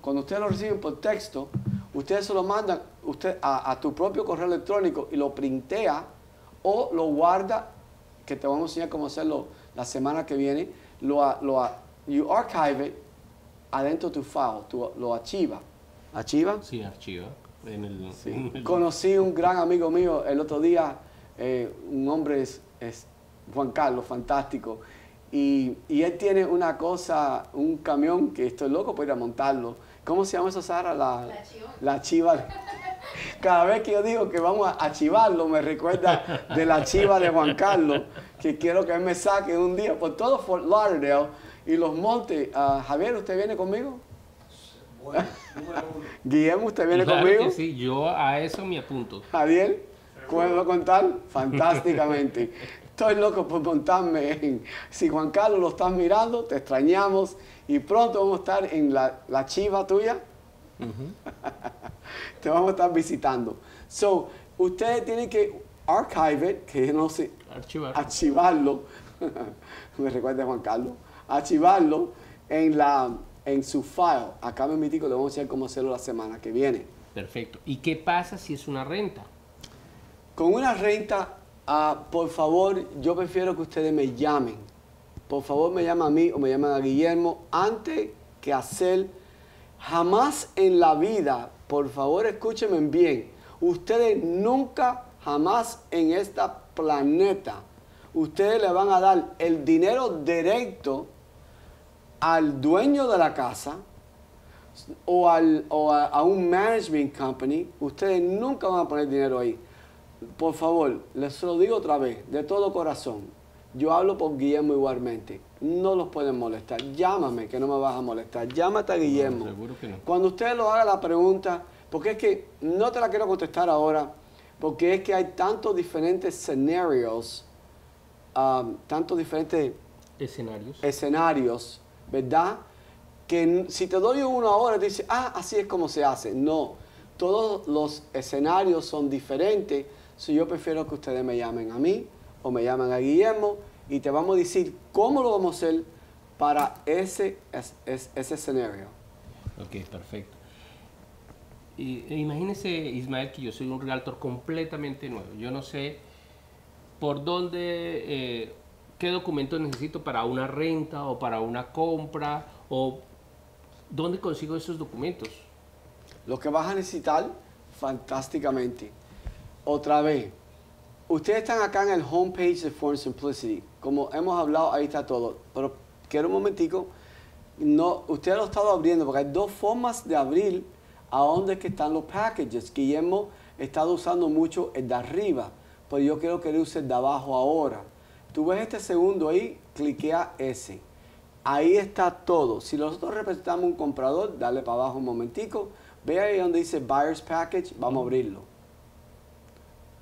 cuando ustedes lo reciben por texto, ustedes se lo mandan usted a tu propio correo electrónico y lo printea o lo guarda, que te vamos a enseñar cómo hacerlo la semana que viene, you archive it adentro de tu file, lo archiva. ¿Archiva? Sí, archiva. Conocí un gran amigo mío el otro día, un hombre es Juan Carlos, fantástico, y él tiene una cosa, un camión que estoy loco por ir a montarlo. ¿Cómo se llama eso, Sara? La chiva. Cada vez que yo digo que vamos a archivarlo, me recuerda de la chiva de Juan Carlos, que quiero que él me saque un día por todo Fort Lauderdale y los montes. Javier, ¿usted viene conmigo? Bueno, Guillermo, ¿usted viene conmigo? Que sí, yo a eso me apunto. Javier, ¿puedo contar? Fantásticamente. Estoy loco por montarme en... Si Juan Carlos lo estás mirando, te extrañamos y pronto vamos a estar en la chiva tuya. Te vamos a estar visitando. So, ustedes tienen que archive it, que no sé... Archivarlo. Me recuerda a Juan Carlos. Archivarlo en su file. Acá me invito, le vamos a decir cómo hacerlo la semana que viene. Perfecto. ¿Y qué pasa si es una renta? Con una renta, por favor, yo prefiero que ustedes me llamen. Por favor, me llaman a mí o me llaman a Guillermo antes que hacer. Jamás en la vida, por favor, escúchenme bien, ustedes nunca, jamás en este planeta, ustedes le van a dar el dinero directo al dueño de la casa o a un management company. Ustedes nunca van a poner dinero ahí. Por favor, les lo digo otra vez, de todo corazón, yo hablo por Guillermo igualmente, no los pueden molestar. Llámame, que no me vas a molestar. Llámate a Guillermo. No, seguro que no. Cuando usted lo haga la pregunta, porque es que no te la quiero contestar ahora, porque es que hay tantos diferentes escenarios, tantos diferentes escenarios, ¿verdad? Que si te doy uno ahora, te dice, ah, así es como se hace. No, todos los escenarios son diferentes, so yo prefiero que ustedes me llamen a mí o me llamen a Guillermo y te vamos a decir cómo lo vamos a hacer para ese escenario. Ok, perfecto. Imagínese, Ismael, que yo soy un realtor completamente nuevo. Yo no sé por dónde, qué documento necesito para una renta o para una compra, o dónde consigo esos documentos. Lo que vas a necesitar, fantásticamente. Otra vez, ustedes están acá en el homepage de Form Simplicity. Como hemos hablado, ahí está todo. Pero quiero un momentico. No, usted lo ha estado abriendo porque hay dos formas de abrir a dónde es que están los packages. Guillermo ha estado usando mucho el de arriba, pero yo quiero que le use el de abajo ahora. Tú ves este segundo ahí, cliquea ese. Ahí está todo. Si nosotros representamos un comprador, dale para abajo un momentico. Ve ahí donde dice Buyer's Package, vamos a abrirlo.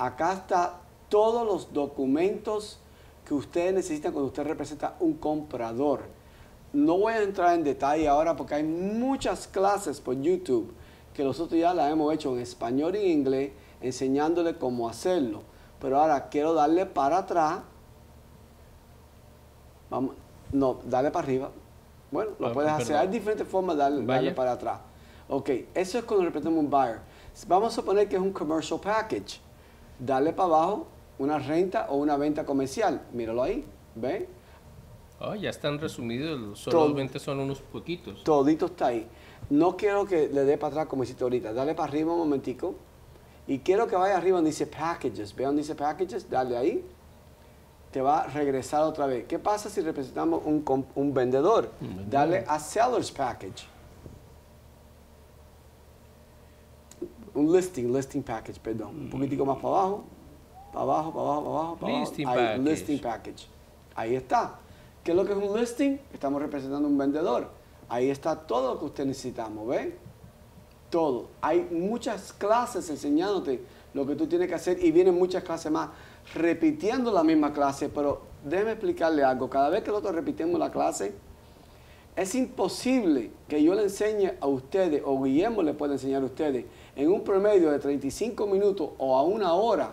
Acá está todos los documentos que ustedes necesitan cuando usted representa un comprador. No voy a entrar en detalle ahora porque hay muchas clases por YouTube que nosotros ya las hemos hecho en español y en inglés, enseñándole cómo hacerlo. Pero ahora quiero darle para atrás. Vamos, no, darle para arriba. Bueno, lo puedes hacer. Hay diferentes formas de darle para atrás. Ok, eso es cuando representamos un buyer. Vamos a suponer que es un commercial package. Dale para abajo. Una renta o una venta comercial. Míralo ahí, ¿ven? Oh, ya están resumidos, solamente son unos poquitos. Todito está ahí. No quiero que le dé para atrás como hiciste ahorita. Dale para arriba un momentico. Y quiero que vaya arriba donde dice Packages. Ve donde dice Packages, dale ahí. Te va a regresar otra vez. ¿Qué pasa si representamos un vendedor? Dale a Seller's Package. Un listing package, perdón. Un poquitico más para abajo. Para abajo, para abajo, para abajo, para abajo. Listing package. Ahí está. ¿Qué es lo que es un listing? Estamos representando un vendedor. Ahí está todo lo que usted necesitamos, ¿ves? Todo. Hay muchas clases enseñándote lo que tú tienes que hacer y vienen muchas clases más repitiendo la misma clase, pero déjeme explicarle algo. Cada vez que nosotros repetimos la clase, es imposible que yo le enseñe a ustedes o Guillermo le pueda enseñar a ustedes en un promedio de 35 minutos o a una hora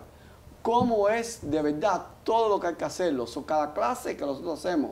cómo es de verdad todo lo que hay que hacerlo. So, cada clase que nosotros hacemos,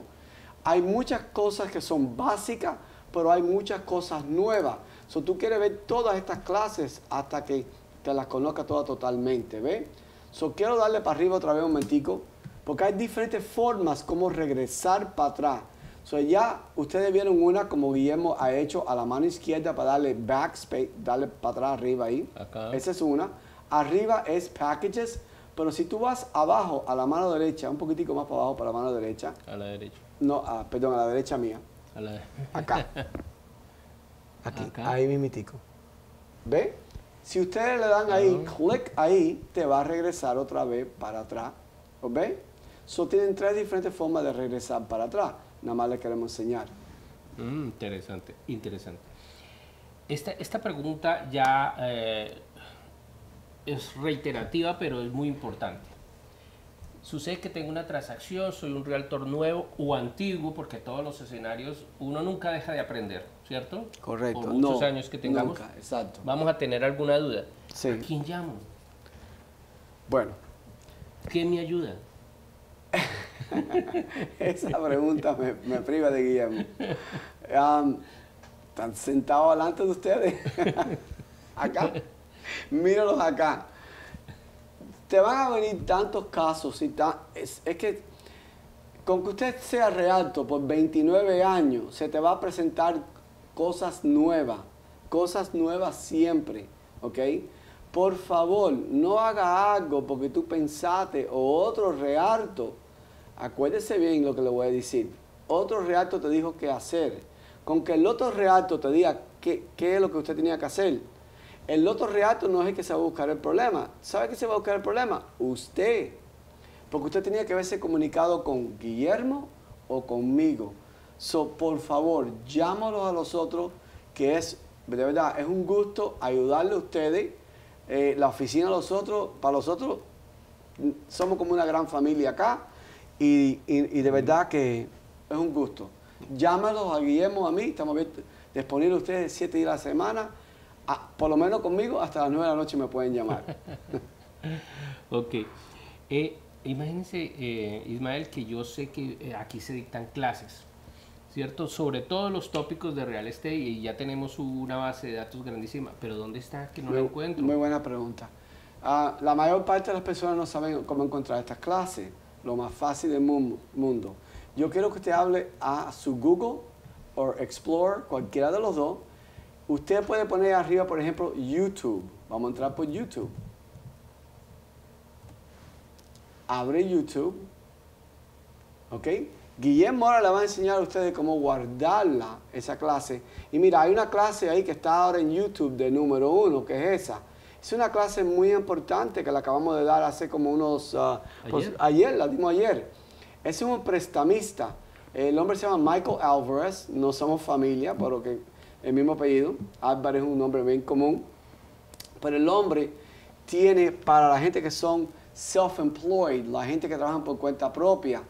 hay muchas cosas que son básicas, pero hay muchas cosas nuevas. So, tú quieres ver todas estas clases hasta que te las conozcas todas totalmente, ¿ves? So, quiero darle para arriba otra vez un momentico, porque hay diferentes formas como regresar para atrás. So, ya ustedes vieron una como Guillermo ha hecho a la mano izquierda para darle backspace, darle para atrás arriba ahí. Acá. Esa es una. Arriba es packages, pero si tú vas abajo a la mano derecha, un poquitico más para abajo para la mano derecha. A la derecha. No, perdón, a la derecha mía. A la derecha. Acá. Aquí, acá. Ahí mismitico. ¿Ve? Si ustedes le dan ahí, clic ahí, te va a regresar otra vez para atrás. ¿Ok? So, tienen tres diferentes formas de regresar para atrás. Nada más les queremos enseñar. Interesante, interesante. Esta pregunta ya es reiterativa, pero es muy importante. Sucede que tengo una transacción, soy un realtor nuevo o antiguo, porque todos los escenarios uno nunca deja de aprender, ¿cierto? Correcto. Por muchos años que tengamos, nunca, exacto. Vamos a tener alguna duda. Sí. ¿A quién llamo? Bueno. ¿Qué me ayuda? Esa pregunta me priva de Guillermo. ¿Están sentados delante de ustedes? Acá. Míralos acá. Te van a venir tantos casos y es que con que usted sea realtor por 29 años se te va a presentar cosas nuevas siempre, ¿ok? Por favor, no haga algo porque tú pensaste o otro realtor. Acuérdese bien lo que le voy a decir. Otro realtor te dijo qué hacer. Con que el otro realtor te diga qué es lo que usted tenía que hacer. El otro realtor no es el que se va a buscar el problema. ¿Sabe qué se va a buscar el problema? Usted. Porque usted tenía que haberse comunicado con Guillermo o conmigo. So, por favor, llámalos a los otros, que es, de verdad, es un gusto ayudarle a ustedes. La oficina para los otros, somos como una gran familia acá. Y de verdad que es un gusto. Llámalos a Guillermo, a mí. Estamos disponibles ustedes 7 días a la semana. Por lo menos conmigo, hasta las 9 de la noche me pueden llamar. Ok. Imagínense, Ismael, que yo sé que aquí se dictan clases, ¿cierto? Sobre todos los tópicos de real estate y ya tenemos una base de datos grandísima. ¿Pero dónde está? Que no la encuentro. Muy buena pregunta. La mayor parte de las personas no saben cómo encontrar estas clases. Lo más fácil del mundo. Yo quiero que usted hable a su Google o Explore, cualquiera de los dos. Usted puede poner arriba, por ejemplo, YouTube. Vamos a entrar por YouTube. Abre YouTube. ¿Ok? Guillermo ahora le va a enseñar a ustedes cómo guardarla, esa clase. Y mira, hay una clase ahí que está ahora en YouTube de número 1, que es esa. Es una clase muy importante que la acabamos de dar hace como unos... ¿Ayer? La dimos ayer. Es un prestamista. El hombre se llama Michael Álvarez. No somos familia, pero que el mismo apellido. Álvarez es un nombre bien común. Pero el hombre tiene, para la gente que son self-employed, la gente que trabajan por cuenta propia,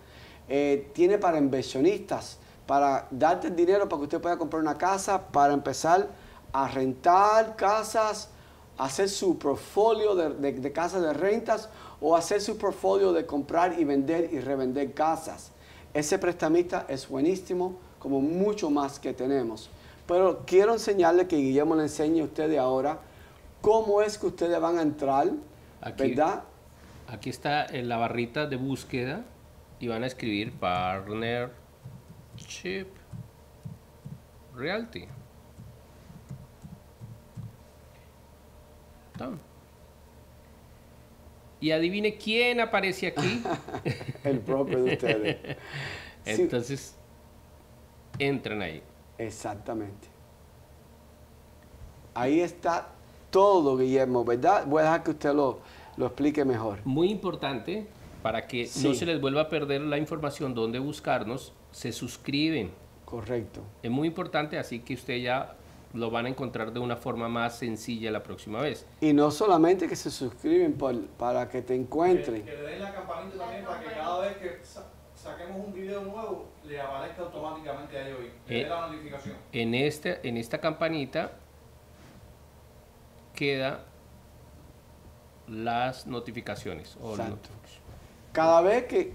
tiene para inversionistas, para darte el dinero para que usted pueda comprar una casa, para empezar a rentar casas, hacer su portfolio de casas de rentas o hacer su portfolio de comprar y vender y revender casas. Ese prestamista es buenísimo, como mucho más que tenemos. Pero quiero enseñarle, que Guillermo le enseñe a ustedes ahora cómo es que ustedes van a entrar, aquí, ¿verdad? Aquí está en la barrita de búsqueda y van a escribir Partnership Realty. Y adivine quién aparece aquí. El propio de ustedes. Entonces, sí, entran ahí. Exactamente. Ahí está todo, Guillermo, ¿verdad? Voy a dejar que usted lo explique mejor. Muy importante, para que no se les vuelva a perder la información donde buscarnos, se suscriben. Correcto. Es muy importante, así que usted ya lo van a encontrar de una forma más sencilla la próxima vez. Y no solamente que se suscriben para que te encuentren. Que le den la campanita también para que cada vez que saquemos un video nuevo, le aparezca automáticamente a ellos. Le dé la notificación. En esta campanita quedan las notificaciones. Exacto. Cada vez que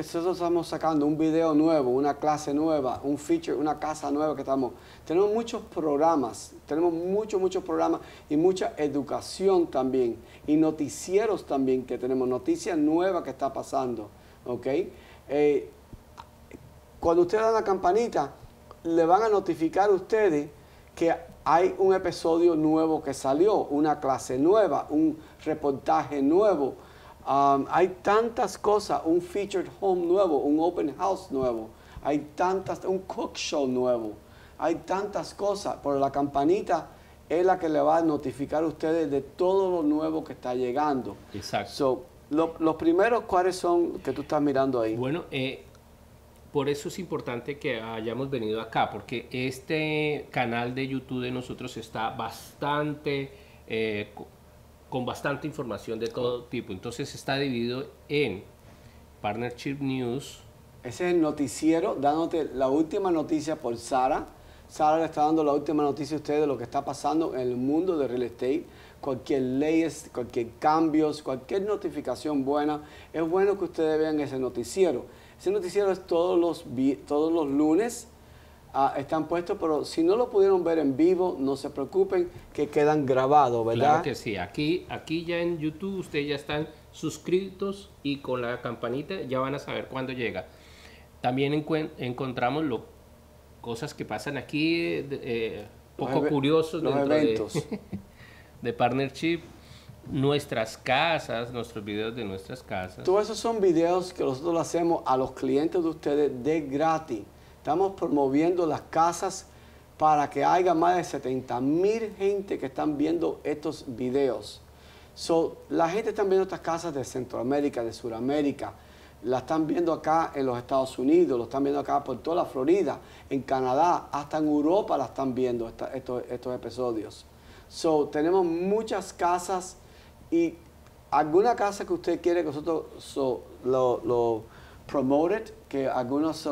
nosotros estamos sacando un video nuevo, una clase nueva, un feature, una casa nueva que estamos... Tenemos muchos programas, y mucha educación también. Y noticieros también que tenemos, noticias nuevas que está pasando. ¿Okay? Cuando ustedes dan la campanita, le van a notificar a ustedes que hay un episodio nuevo que salió, una clase nueva, un reportaje nuevo. Hay tantas cosas, un featured home nuevo, un open house nuevo, hay tantas, un cook show nuevo, hay tantas cosas, pero la campanita es la que le va a notificar a ustedes de todo lo nuevo que está llegando. Exacto. So, los primeros, ¿cuáles son que tú estás mirando ahí? Bueno, por eso es importante que hayamos venido acá, porque este canal de YouTube de nosotros está bastante... con bastante información de todo tipo. Entonces está dividido en Partnership News. Ese es el noticiero, dándote la última noticia por Sara. Sara le está dando la última noticia a ustedes de lo que está pasando en el mundo de real estate. Cualquier leyes, cualquier cambios, cualquier notificación buena. Es bueno que ustedes vean ese noticiero. Ese noticiero es todos los lunes. Están puestos, pero si no lo pudieron ver en vivo, no se preocupen, que quedan grabados, ¿verdad? Claro que sí. Aquí ya en YouTube ustedes ya están suscritos y con la campanita ya van a saber cuándo llega. También encontramos cosas que pasan aquí, poco curiosos dentro eventos. De Partnership, nuestras casas, nuestros videos de nuestras casas. Todos esos son videos que nosotros le hacemos a los clientes de ustedes de gratis. Estamos promoviendo las casas para que haya más de 70,000 gente que están viendo estos videos. So, la gente está viendo estas casas de Centroamérica, de Sudamérica. La están viendo acá en los Estados Unidos, lo están viendo acá por toda la Florida, en Canadá, hasta en Europa la están viendo estos episodios. So, tenemos muchas casas y alguna casa que usted quiere que nosotros lo promoted, que algunos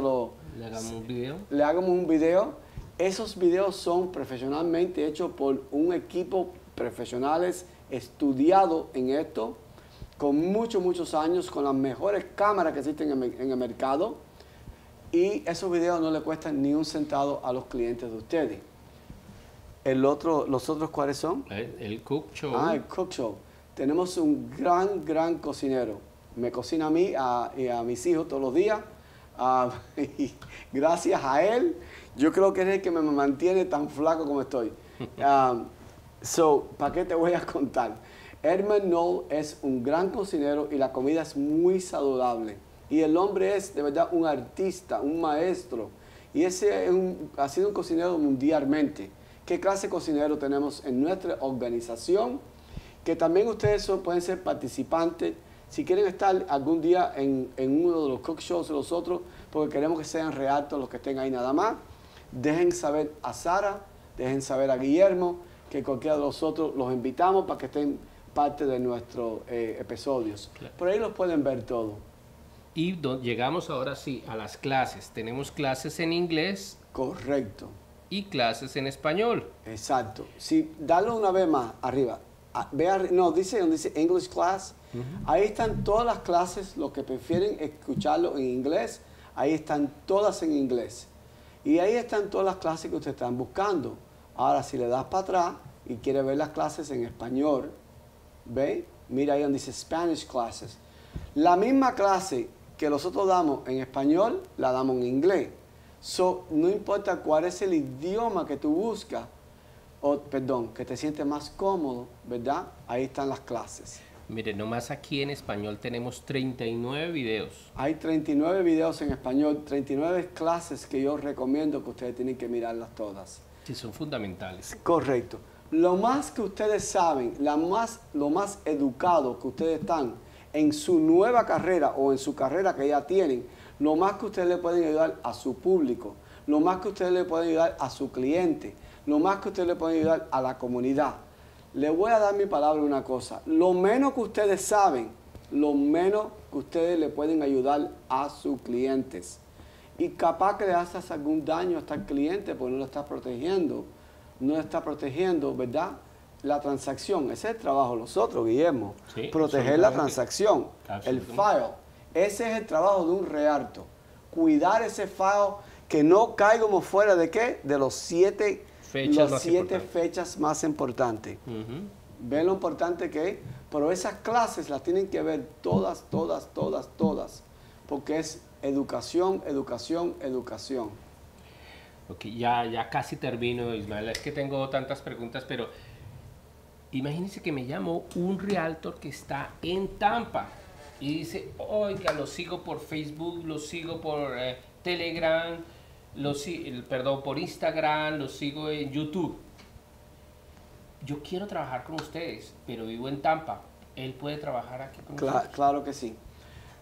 ¿le hagamos un video? Le hagamos un video. Esos videos son profesionalmente hechos por un equipo profesionales estudiado en esto, con muchos años, con las mejores cámaras que existen en el mercado. Y esos videos no le cuestan ni un centavo a los clientes de ustedes. ¿Los otros cuáles son? El cook show. Ah, el cook show. Tenemos un gran cocinero. Me cocina a mí y a mis hijos todos los días. Y gracias a él, yo creo que es el que me mantiene tan flaco como estoy. ¿Para qué te voy a contar? Herman Noel es un gran cocinero y la comida es muy saludable. Y el hombre es de verdad un artista, un maestro. Y ese es ha sido un cocinero mundialmente. ¿Qué clase de cocinero tenemos en nuestra organización? Que también ustedes pueden ser participantes. Si quieren estar algún día en uno de los cook shows de los otros, porque queremos que sean reactos los que estén ahí nada más, dejen saber a Sara, dejen saber a Guillermo, que cualquiera de los otros los invitamos para que estén parte de nuestros episodios. Claro. Por ahí los pueden ver todo. Y llegamos ahora sí a las clases. Tenemos clases en inglés. Correcto. Y clases en español. Exacto. Si dale una vez más arriba. No, dice English class. Ahí están todas las clases, los que prefieren escucharlo en inglés, ahí están todas en inglés. Y ahí están todas las clases que ustedes están buscando. Ahora, si le das para atrás y quiere ver las clases en español, ¿ve? Mira ahí donde dice Spanish classes. La misma clase que nosotros damos en español, la damos en inglés. So, no importa cuál es el idioma que tú buscas, que te sientes más cómodo, ¿verdad? Ahí están las clases. Mire, nomás aquí en español tenemos 39 videos. Hay 39 videos en español, 39 clases que yo recomiendo que ustedes tienen que mirarlas todas. Sí, son fundamentales. Correcto. Lo más que ustedes saben, lo más educado que ustedes están en su nueva carrera o en su carrera que ya tienen, lo más que ustedes le pueden ayudar a su público, lo más que ustedes le pueden ayudar a su cliente, lo más que ustedes le pueden ayudar a la comunidad. Le voy a dar mi palabra una cosa. Lo menos que ustedes saben, lo menos que ustedes le pueden ayudar a sus clientes. Y capaz que le haces algún daño hasta el cliente porque no lo estás protegiendo. No lo estás protegiendo, ¿verdad? La transacción. Ese es el trabajo de nosotros, Guillermo. Sí, proteger la transacción, el file. Ese es el trabajo de un realtor. Cuidar ese file que no caiga como fuera de qué, de los siete fechas más importantes. Ven lo importante que es, pero esas clases las tienen que ver todas, todas, porque es educación, educación, educación. Ok, ya casi termino, Ismael. Es que tengo tantas preguntas, pero imagínense que me llamó un realtor que está en Tampa y dice, oiga, lo sigo por Facebook, lo sigo por Telegram, perdón, por Instagram, lo sigo en YouTube. Yo quiero trabajar con ustedes, pero vivo en Tampa. ¿Él puede trabajar aquí con ustedes? Claro que sí.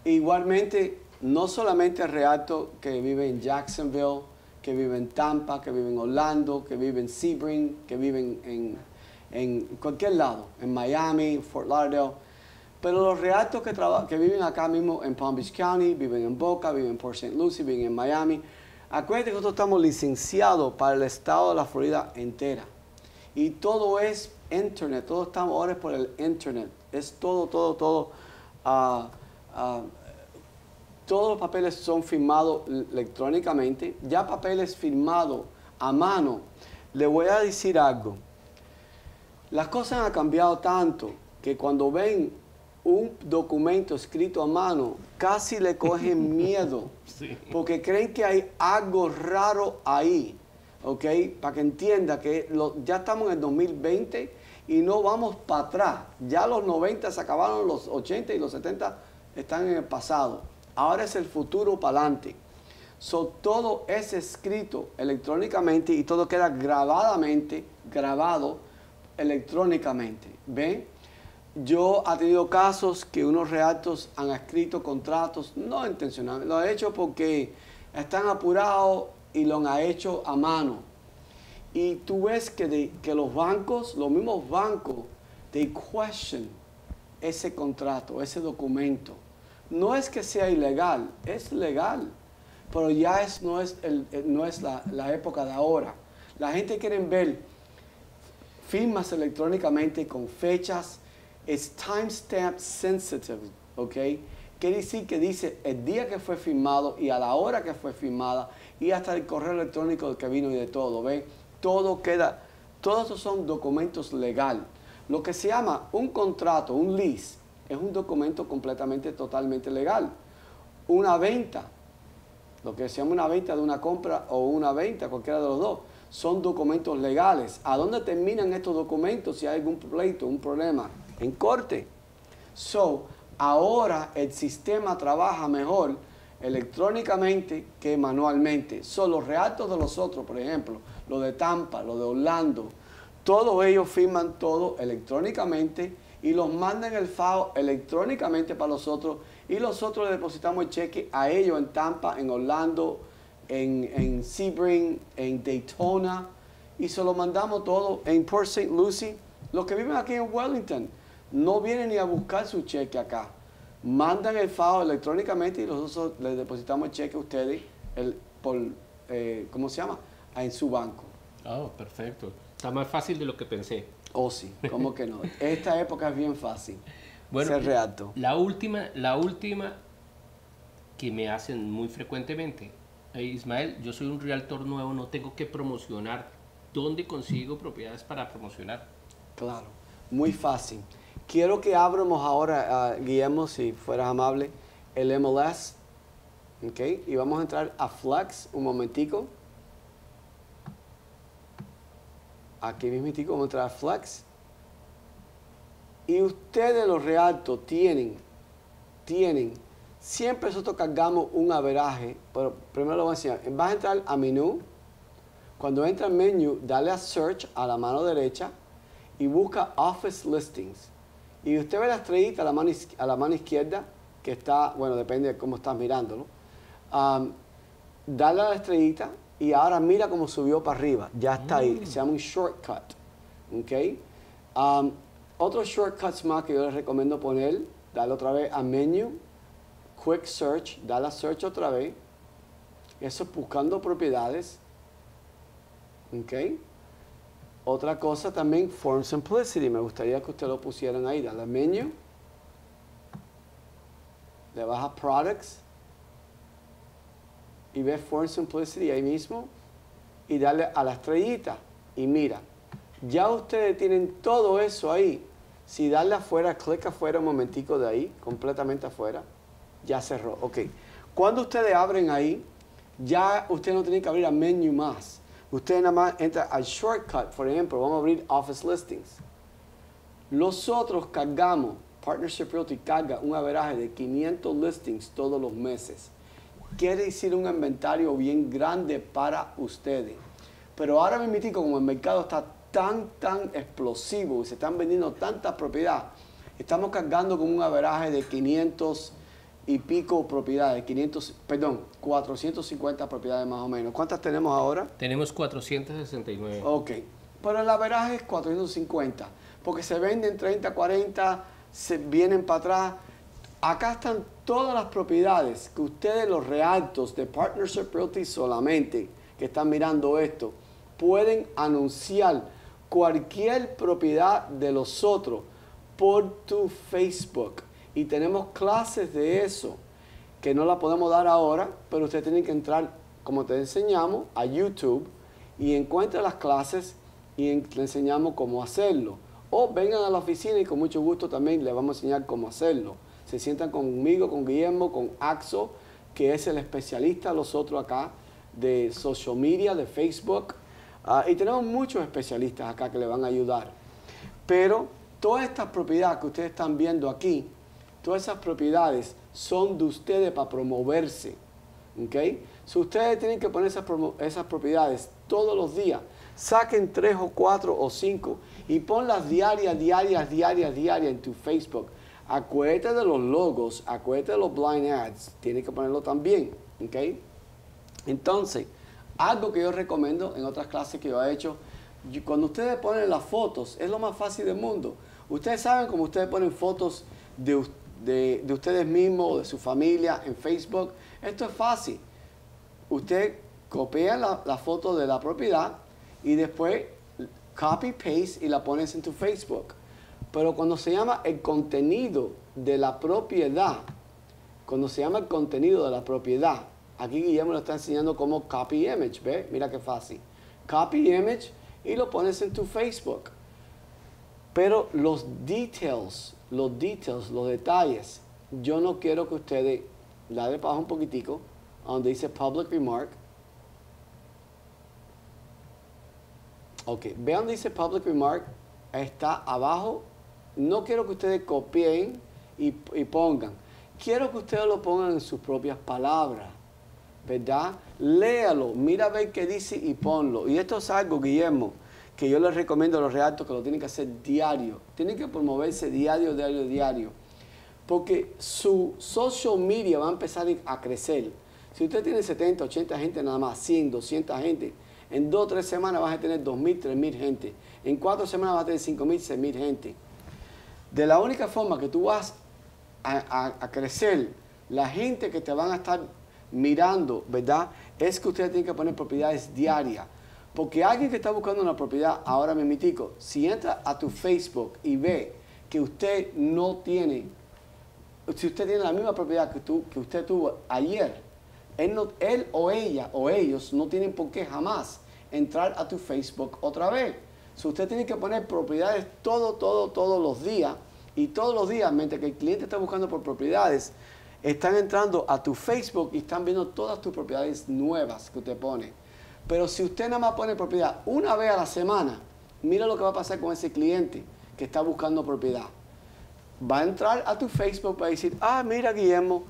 Igualmente, no solamente el realtor que vive en Jacksonville, que vive en Tampa, que vive en Orlando, que vive en Sebring, que vive en cualquier lado, en Miami, Fort Lauderdale. Pero los realtors que viven acá mismo en Palm Beach County, viven en Boca, viven en Port St. Lucie, viven en Miami. Acuérdense que nosotros estamos licenciados para el estado de la Florida entera. Y todo es internet, todos estamos ahora por el internet. Es todos los papeles son firmados electrónicamente. Ya papeles firmados a mano. Le voy a decir algo. Las cosas han cambiado tanto que cuando ven un documento escrito a mano, casi le cogen miedo. Sí. Porque creen que hay algo raro ahí. ¿Ok? Para que entienda que ya estamos en el 2020 y no vamos para atrás. Ya los 90 se acabaron, los 80 y los 70 están en el pasado. Ahora es el futuro para adelante. So, todo es escrito electrónicamente y todo queda grabado electrónicamente. ¿Ven? Yo he tenido casos que unos realtors han escrito contratos no intencionalmente. Lo han hecho porque están apurados y lo han hecho a mano. Y tú ves que los bancos, los mismos bancos, they question ese contrato, ese documento. No es que sea ilegal, es legal, pero ya no es la época de ahora. La gente quiere ver firmas electrónicamente con fechas. Es timestamp sensitive, ¿ok? Quiere decir que dice el día que fue firmado y a la hora que fue firmada y hasta el correo electrónico del que vino y de todo, ¿ven? Todo queda, todos esos son documentos legales. Lo que se llama un contrato, un lease, es un documento completamente, totalmente legal. Una venta, lo que se llama una venta de una compra o una venta, cualquiera de los dos, son documentos legales. ¿A dónde terminan estos documentos si hay algún pleito, un problema? En corte. So, ahora el sistema trabaja mejor electrónicamente que manualmente. Son los realtors de los otros, por ejemplo, los de Tampa, los de Orlando, todos ellos firman todo electrónicamente y los mandan el file electrónicamente para los otros y nosotros le depositamos el cheque a ellos en Tampa, en Orlando, en Sebring, en Daytona y se lo mandamos todo en Port St. Lucie. Los que viven aquí en Wellington no vienen ni a buscar su cheque acá. Mandan el file electrónicamente y nosotros les depositamos el cheque a ustedes ¿cómo se llama? En su banco. Oh, perfecto. Está más fácil de lo que pensé. Oh, sí. ¿Cómo que no? Esta época es bien fácil. Bueno, ser realto. La última que me hacen muy frecuentemente. Ismael, yo soy un realtor nuevo, no tengo que promocionar. ¿Dónde consigo propiedades para promocionar? Claro, muy fácil. Quiero que abramos ahora, Guillermo, si fueras amable, el MLS, ¿ok? Y vamos a entrar a Flex un momentico. Aquí mismitico vamos a entrar a Flex. Y ustedes los realtors tienen, siempre nosotros cargamos un averaje, pero primero lo voy a enseñar. Vas a entrar a menú. Cuando entra al menú, dale a Search a la mano derecha y busca Office Listings. Y usted ve la estrellita a la mano izquierda, que está, bueno, depende de cómo estás mirándolo. Dale a la estrellita y ahora mira cómo subió para arriba. Ya está ahí. Se llama un shortcut. ¿Okay? Otros shortcuts más que yo les recomiendo poner, dale otra vez a Menu, Quick Search, dale a Search otra vez. Eso es buscando propiedades. ¿Okay? Otra cosa también, Form Simplicity. Me gustaría que ustedes lo pusieran ahí. Dale a Menu. le vas a Products y ves Form Simplicity ahí mismo y dale a la estrellita y mira. Ya ustedes tienen todo eso ahí. Si darle afuera, clic afuera un momentico de ahí, completamente afuera, ya cerró. Ok. Cuando ustedes abren ahí, ya ustedes no tienen que abrir a menú más. Ustedes nada más entran al shortcut. Por ejemplo, vamos a abrir Office Listings. Nosotros cargamos, Partnership Realty carga un averaje de 500 listings todos los meses. Quiere decir un inventario bien grande para ustedes. Pero ahora mismo, como el mercado está tan explosivo y se están vendiendo tantas propiedades, estamos cargando con un averaje de 500 y pico propiedades, 450 propiedades más o menos. ¿Cuántas tenemos ahora? Tenemos 469. Ok, pero el averaje es 450, porque se venden 30, 40, se vienen para atrás. Acá están todas las propiedades que ustedes, los realtors de Partnership Realty solamente, que están mirando esto, pueden anunciar cualquier propiedad de los otros por tu Facebook. Y tenemos clases de eso que no la podemos dar ahora, pero ustedes tienen que entrar, como te enseñamos, a YouTube y encuentren las clases y le enseñamos cómo hacerlo. O vengan a la oficina y con mucho gusto también les vamos a enseñar cómo hacerlo. Se sientan conmigo, con Guillermo, con Axo, que es el especialista de los otros acá, de social media, de Facebook. Y tenemos muchos especialistas acá que le van a ayudar. Pero todas estas propiedades que ustedes están viendo aquí, todas esas propiedades son de ustedes para promoverse. ¿Okay? Si ustedes tienen que poner esas propiedades todos los días, saquen 3 o 4 o 5 y ponlas diarias en tu Facebook. Acuérdate de los logos, acuérdate de los blind ads. Tienen que ponerlo también. ¿Okay? Entonces, algo que yo recomiendo en otras clases que yo he hecho, cuando ustedes ponen las fotos, es lo más fácil del mundo. Ustedes saben cómo ustedes ponen fotos de ustedes mismos, de su familia, en Facebook. Esto es fácil. Usted copia la foto de la propiedad y después copy, paste y la pones en tu Facebook. Pero cuando se llama el contenido de la propiedad, aquí Guillermo le está enseñando cómo copy image, ¿ves? Mira qué fácil. Copy image y lo pones en tu Facebook. Pero los detalles, yo no quiero que ustedes, dale para abajo un poquitico, donde dice Public Remark. Ok, vean donde dice Public Remark, está abajo. No quiero que ustedes copien y pongan. Quiero que ustedes lo pongan en sus propias palabras, ¿verdad? Léalo, mira a ver qué dice y ponlo. Y esto es algo, Guillermo, que yo les recomiendo a los realtors que lo tienen que hacer diario. Tienen que promoverse diario. Porque su social media va a empezar a crecer. Si usted tiene 70, 80 gente nada más, 100, 200 gente, en 2 o 3 semanas vas a tener 2.000, 3.000 gente. En 4 semanas vas a tener 5.000, 6.000 gente. De la única forma que tú vas a crecer, la gente que te van a estar mirando, ¿verdad? Es que ustedes tienen que poner propiedades diarias. Porque alguien que está buscando una propiedad ahora mismitico, si entra a tu Facebook y ve que usted no tiene, si usted tiene la misma propiedad que usted tuvo ayer, él o ella o ellos no tienen por qué jamás entrar a tu Facebook otra vez. So, usted tiene que poner propiedades todos los días, y todos los días, mientras que el cliente está buscando por propiedades, están entrando a tu Facebook y están viendo todas tus propiedades nuevas que usted pone. Pero si usted nada más pone propiedad una vez a la semana, mira lo que va a pasar con ese cliente que está buscando propiedad. Va a entrar a tu Facebook para decir, ah, mira, Guillermo,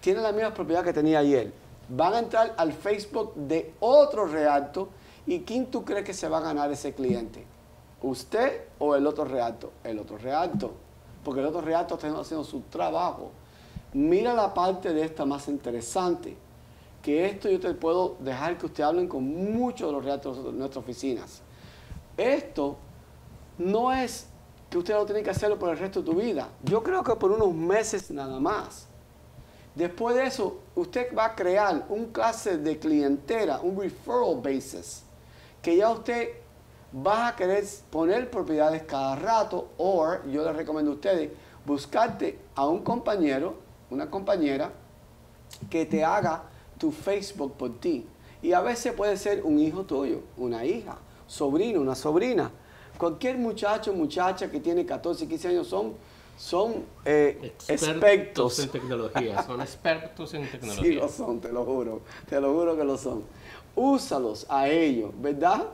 tiene la misma propiedad que tenía ayer. Van a entrar al Facebook de otro realtor y ¿quién tú crees que se va a ganar ese cliente? ¿Usted o el otro realtor? El otro realtor. Porque el otro realtor está haciendo su trabajo. Mira la parte de esta más interesante, que esto yo te puedo dejar que ustedes hablen con muchos de los realtors de nuestras oficinas. Esto no es que usted lo tiene que hacerlo por el resto de tu vida. Yo creo que por unos meses nada más. Después de eso, usted va a crear un clase de clientela, un referral basis, que ya usted va a querer poner propiedades cada rato, o yo les recomiendo a ustedes buscarte a un compañero una compañera que te haga tu Facebook por ti. Y a veces puede ser un hijo tuyo, una hija, sobrino, una sobrina. Cualquier muchacho o muchacha que tiene 14, 15 años son expertos en tecnología, son expertos en tecnología. Sí, lo son, te lo juro que lo son. Úsalos a ellos, ¿verdad?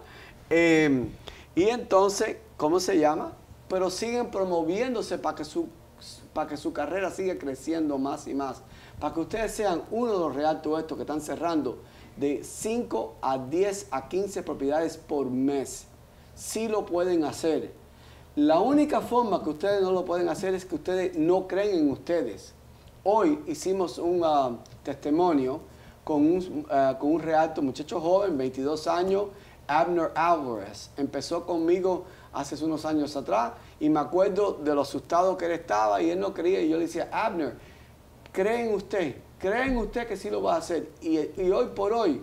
Y entonces, ¿cómo se llama? Pero siguen promoviéndose para que su carrera siga creciendo más y más. Para que ustedes sean uno de los realtors estos que están cerrando de 5 a 10 a 15 propiedades por mes. Sí lo pueden hacer. La única forma que ustedes no lo pueden hacer es que ustedes no creen en ustedes. Hoy hicimos un testimonio con un realtor, muchacho joven, 22 años, Abner Álvarez. Empezó conmigo hace unos años atrás y me acuerdo de lo asustado que él estaba y él no creía. Y yo le decía, Abner, cree en usted que sí lo va a hacer. Y hoy por hoy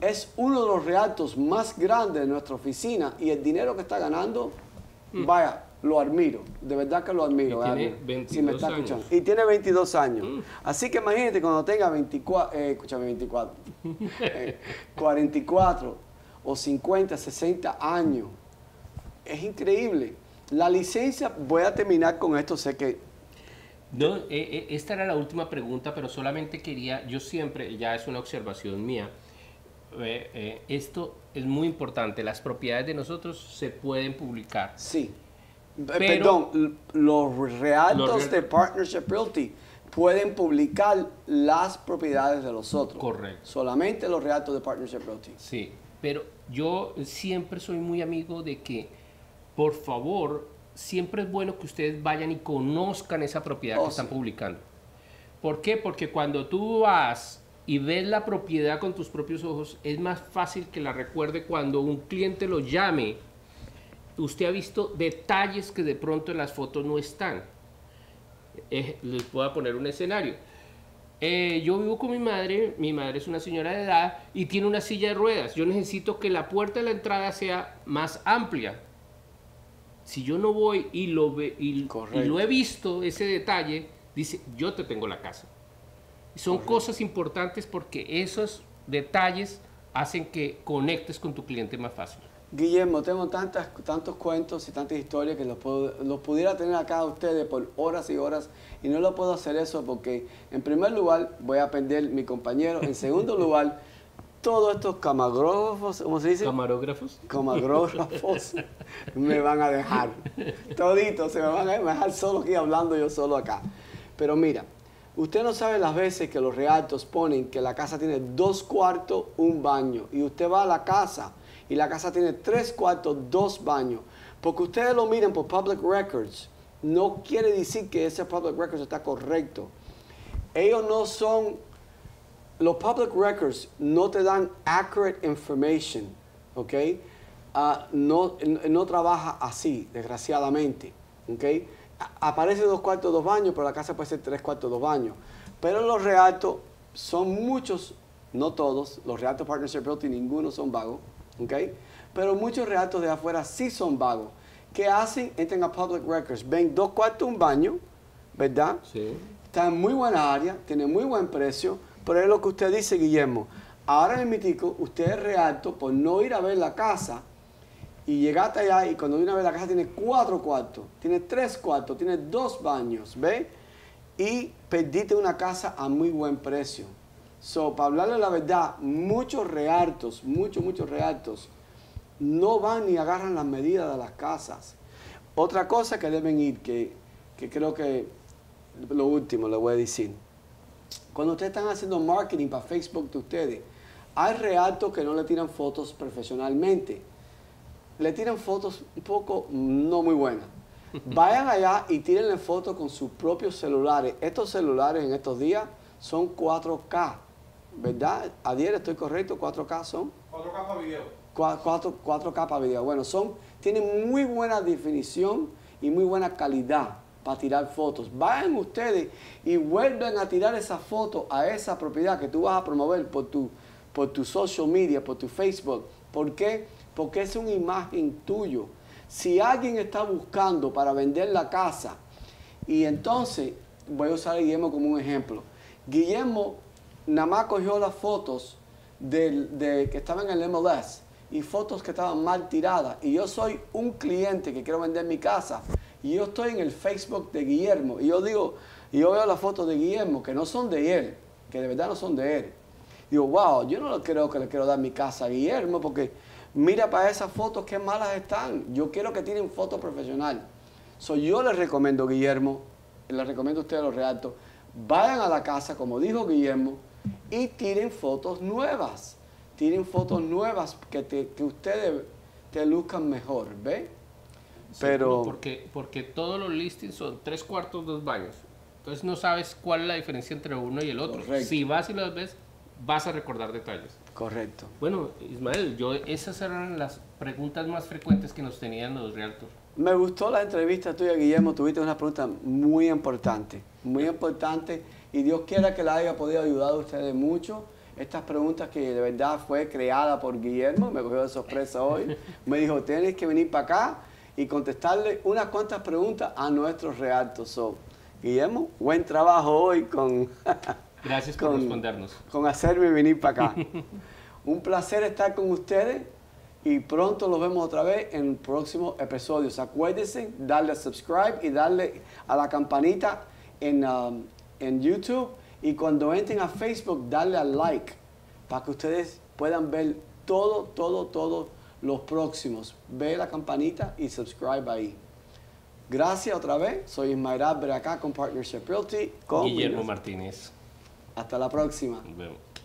es uno de los realtors más grandes de nuestra oficina y el dinero que está ganando... Vaya, lo admiro, de verdad que lo admiro. Y tiene 22 si me está años. Escuchando. Y tiene 22 años. Así que imagínate cuando tenga 44 o 50, 60 años. Es increíble. La licencia, voy a terminar con esto, sé que... No, esta era la última pregunta, pero solamente quería, yo siempre, ya es una observación mía, esto es muy importante. Las propiedades de nosotros se pueden publicar. Sí. Pero, perdón, los realtors de Partnership Realty pueden publicar las propiedades de los otros. Correcto. Solamente los realtors de Partnership Realty. Sí, pero yo siempre soy muy amigo de que, por favor, siempre es bueno que ustedes vayan y conozcan esa propiedad que están publicando. ¿Por qué? Porque cuando tú vas... y ves la propiedad con tus propios ojos, es más fácil que la recuerde cuando un cliente lo llame. Usted ha visto detalles que de pronto en las fotos no están. Les puedo poner un escenario. Yo vivo con mi madre es una señora de edad y tiene una silla de ruedas. Yo necesito que la puerta de la entrada sea más amplia. Si yo no voy y lo he visto, ese detalle, dice, yo te tengo la casa. Son cosas importantes porque esos detalles hacen que conectes con tu cliente más fácil. Guillermo, tengo tantos cuentos y tantas historias que los pudiera tener acá a ustedes por horas y horas y no lo puedo hacer eso porque en primer lugar voy a perder mi compañero, en segundo lugar todos estos camarógrafos, ¿cómo se dice? ¿Camarógrafos? Camarógrafos me van a dejar, toditos se me van a dejar solo aquí hablando yo solo acá. Pero mira, usted no sabe las veces que los realtors ponen que la casa tiene 2 cuartos, 1 baño. Y usted va a la casa y la casa tiene 3 cuartos, 2 baños. Porque ustedes lo miran por public records. No quiere decir que ese public records está correcto. Ellos no son... Los public records no te dan accurate information. ¿Ok? No trabaja así, desgraciadamente. ¿Ok? Aparece 2 cuartos, 2 baños, pero la casa puede ser 3 cuartos, 2 baños. Pero los realtors son muchos, no todos, los realtors Partnership Realty ninguno son vagos, ¿ok? Pero muchos realtors de afuera sí son vagos. ¿Qué hacen? Entran a Public Records, ven 2 cuartos, 1 baño, ¿verdad? Sí. Está en muy buena área, tiene muy buen precio, pero es lo que usted dice, Guillermo. Ahora en mi tico, usted es realtor por no ir a ver la casa, y llegaste allá y cuando viene a ver la casa tiene 4 cuartos, tiene 3 cuartos, tiene 2 baños, ¿ve? Y perdiste una casa a muy buen precio. So, para hablarle la verdad, muchos realtors, muchos realtors, no van ni agarran las medidas de las casas. Otra cosa que deben ir, que creo que lo último le voy a decir. Cuando ustedes están haciendo marketing para Facebook de ustedes, hay realtors que no le tiran fotos profesionalmente. Le tiran fotos un poco no muy buenas. Vayan allá y tírenle fotos con sus propios celulares. Estos celulares en estos días son 4K, ¿verdad? Adier, ¿estoy correcto? 4K son... 4K para video. 4K para video. Bueno, tienen muy buena definición y muy buena calidad para tirar fotos. Vayan ustedes y vuelven a tirar esa foto a esa propiedad que tú vas a promover por tu social media, por tu Facebook. ¿Por qué? Porque es una imagen tuya. Si alguien está buscando para vender la casa y entonces voy a usar a Guillermo como un ejemplo. Guillermo nada más cogió las fotos de que estaban en el MLS y fotos que estaban mal tiradas. Y yo soy un cliente que quiero vender mi casa y yo estoy en el Facebook de Guillermo y yo digo, yo veo las fotos de Guillermo que no son de él, que de verdad no son de él. Digo, wow, yo no creo que le quiero dar mi casa a Guillermo porque mira para esas fotos qué malas están. Yo quiero que tienen foto profesional. So, yo les recomiendo, Guillermo, les recomiendo a ustedes los realtors, vayan a la casa, como dijo Guillermo, y tiren fotos nuevas. Tiren fotos nuevas que ustedes te luzcan mejor, ¿ve? Sí, pero... Porque todos los listings son 3 cuartos, 2 baños. Entonces no sabes cuál es la diferencia entre uno y el otro. Correcto. Si vas y las ves, vas a recordar detalles. Correcto. Bueno, Ismael, esas eran las preguntas más frecuentes que nos tenían los realtors. Me gustó la entrevista tuya, Guillermo. Tuviste una pregunta muy importante, muy importante. Y Dios quiera que la haya podido ayudar a ustedes mucho. Estas preguntas que de verdad fue creada por Guillermo, me cogió de sorpresa hoy. Me dijo, tienes que venir para acá y contestarle unas cuantas preguntas a nuestros realtors. So, Guillermo, buen trabajo hoy con... Gracias por respondernos. Con hacerme venir para acá. Un placer estar con ustedes. Y pronto los vemos otra vez en próximos episodios. Acuérdense, darle a subscribe y darle a la campanita en YouTube. Y cuando entren a Facebook, darle al like para que ustedes puedan ver todos los próximos. Ve la campanita y subscribe ahí. Gracias otra vez. Soy Ismael Álvarez acá con Partnership Realty. Con Guillermo Martínez. Hasta la próxima. Nos vemos.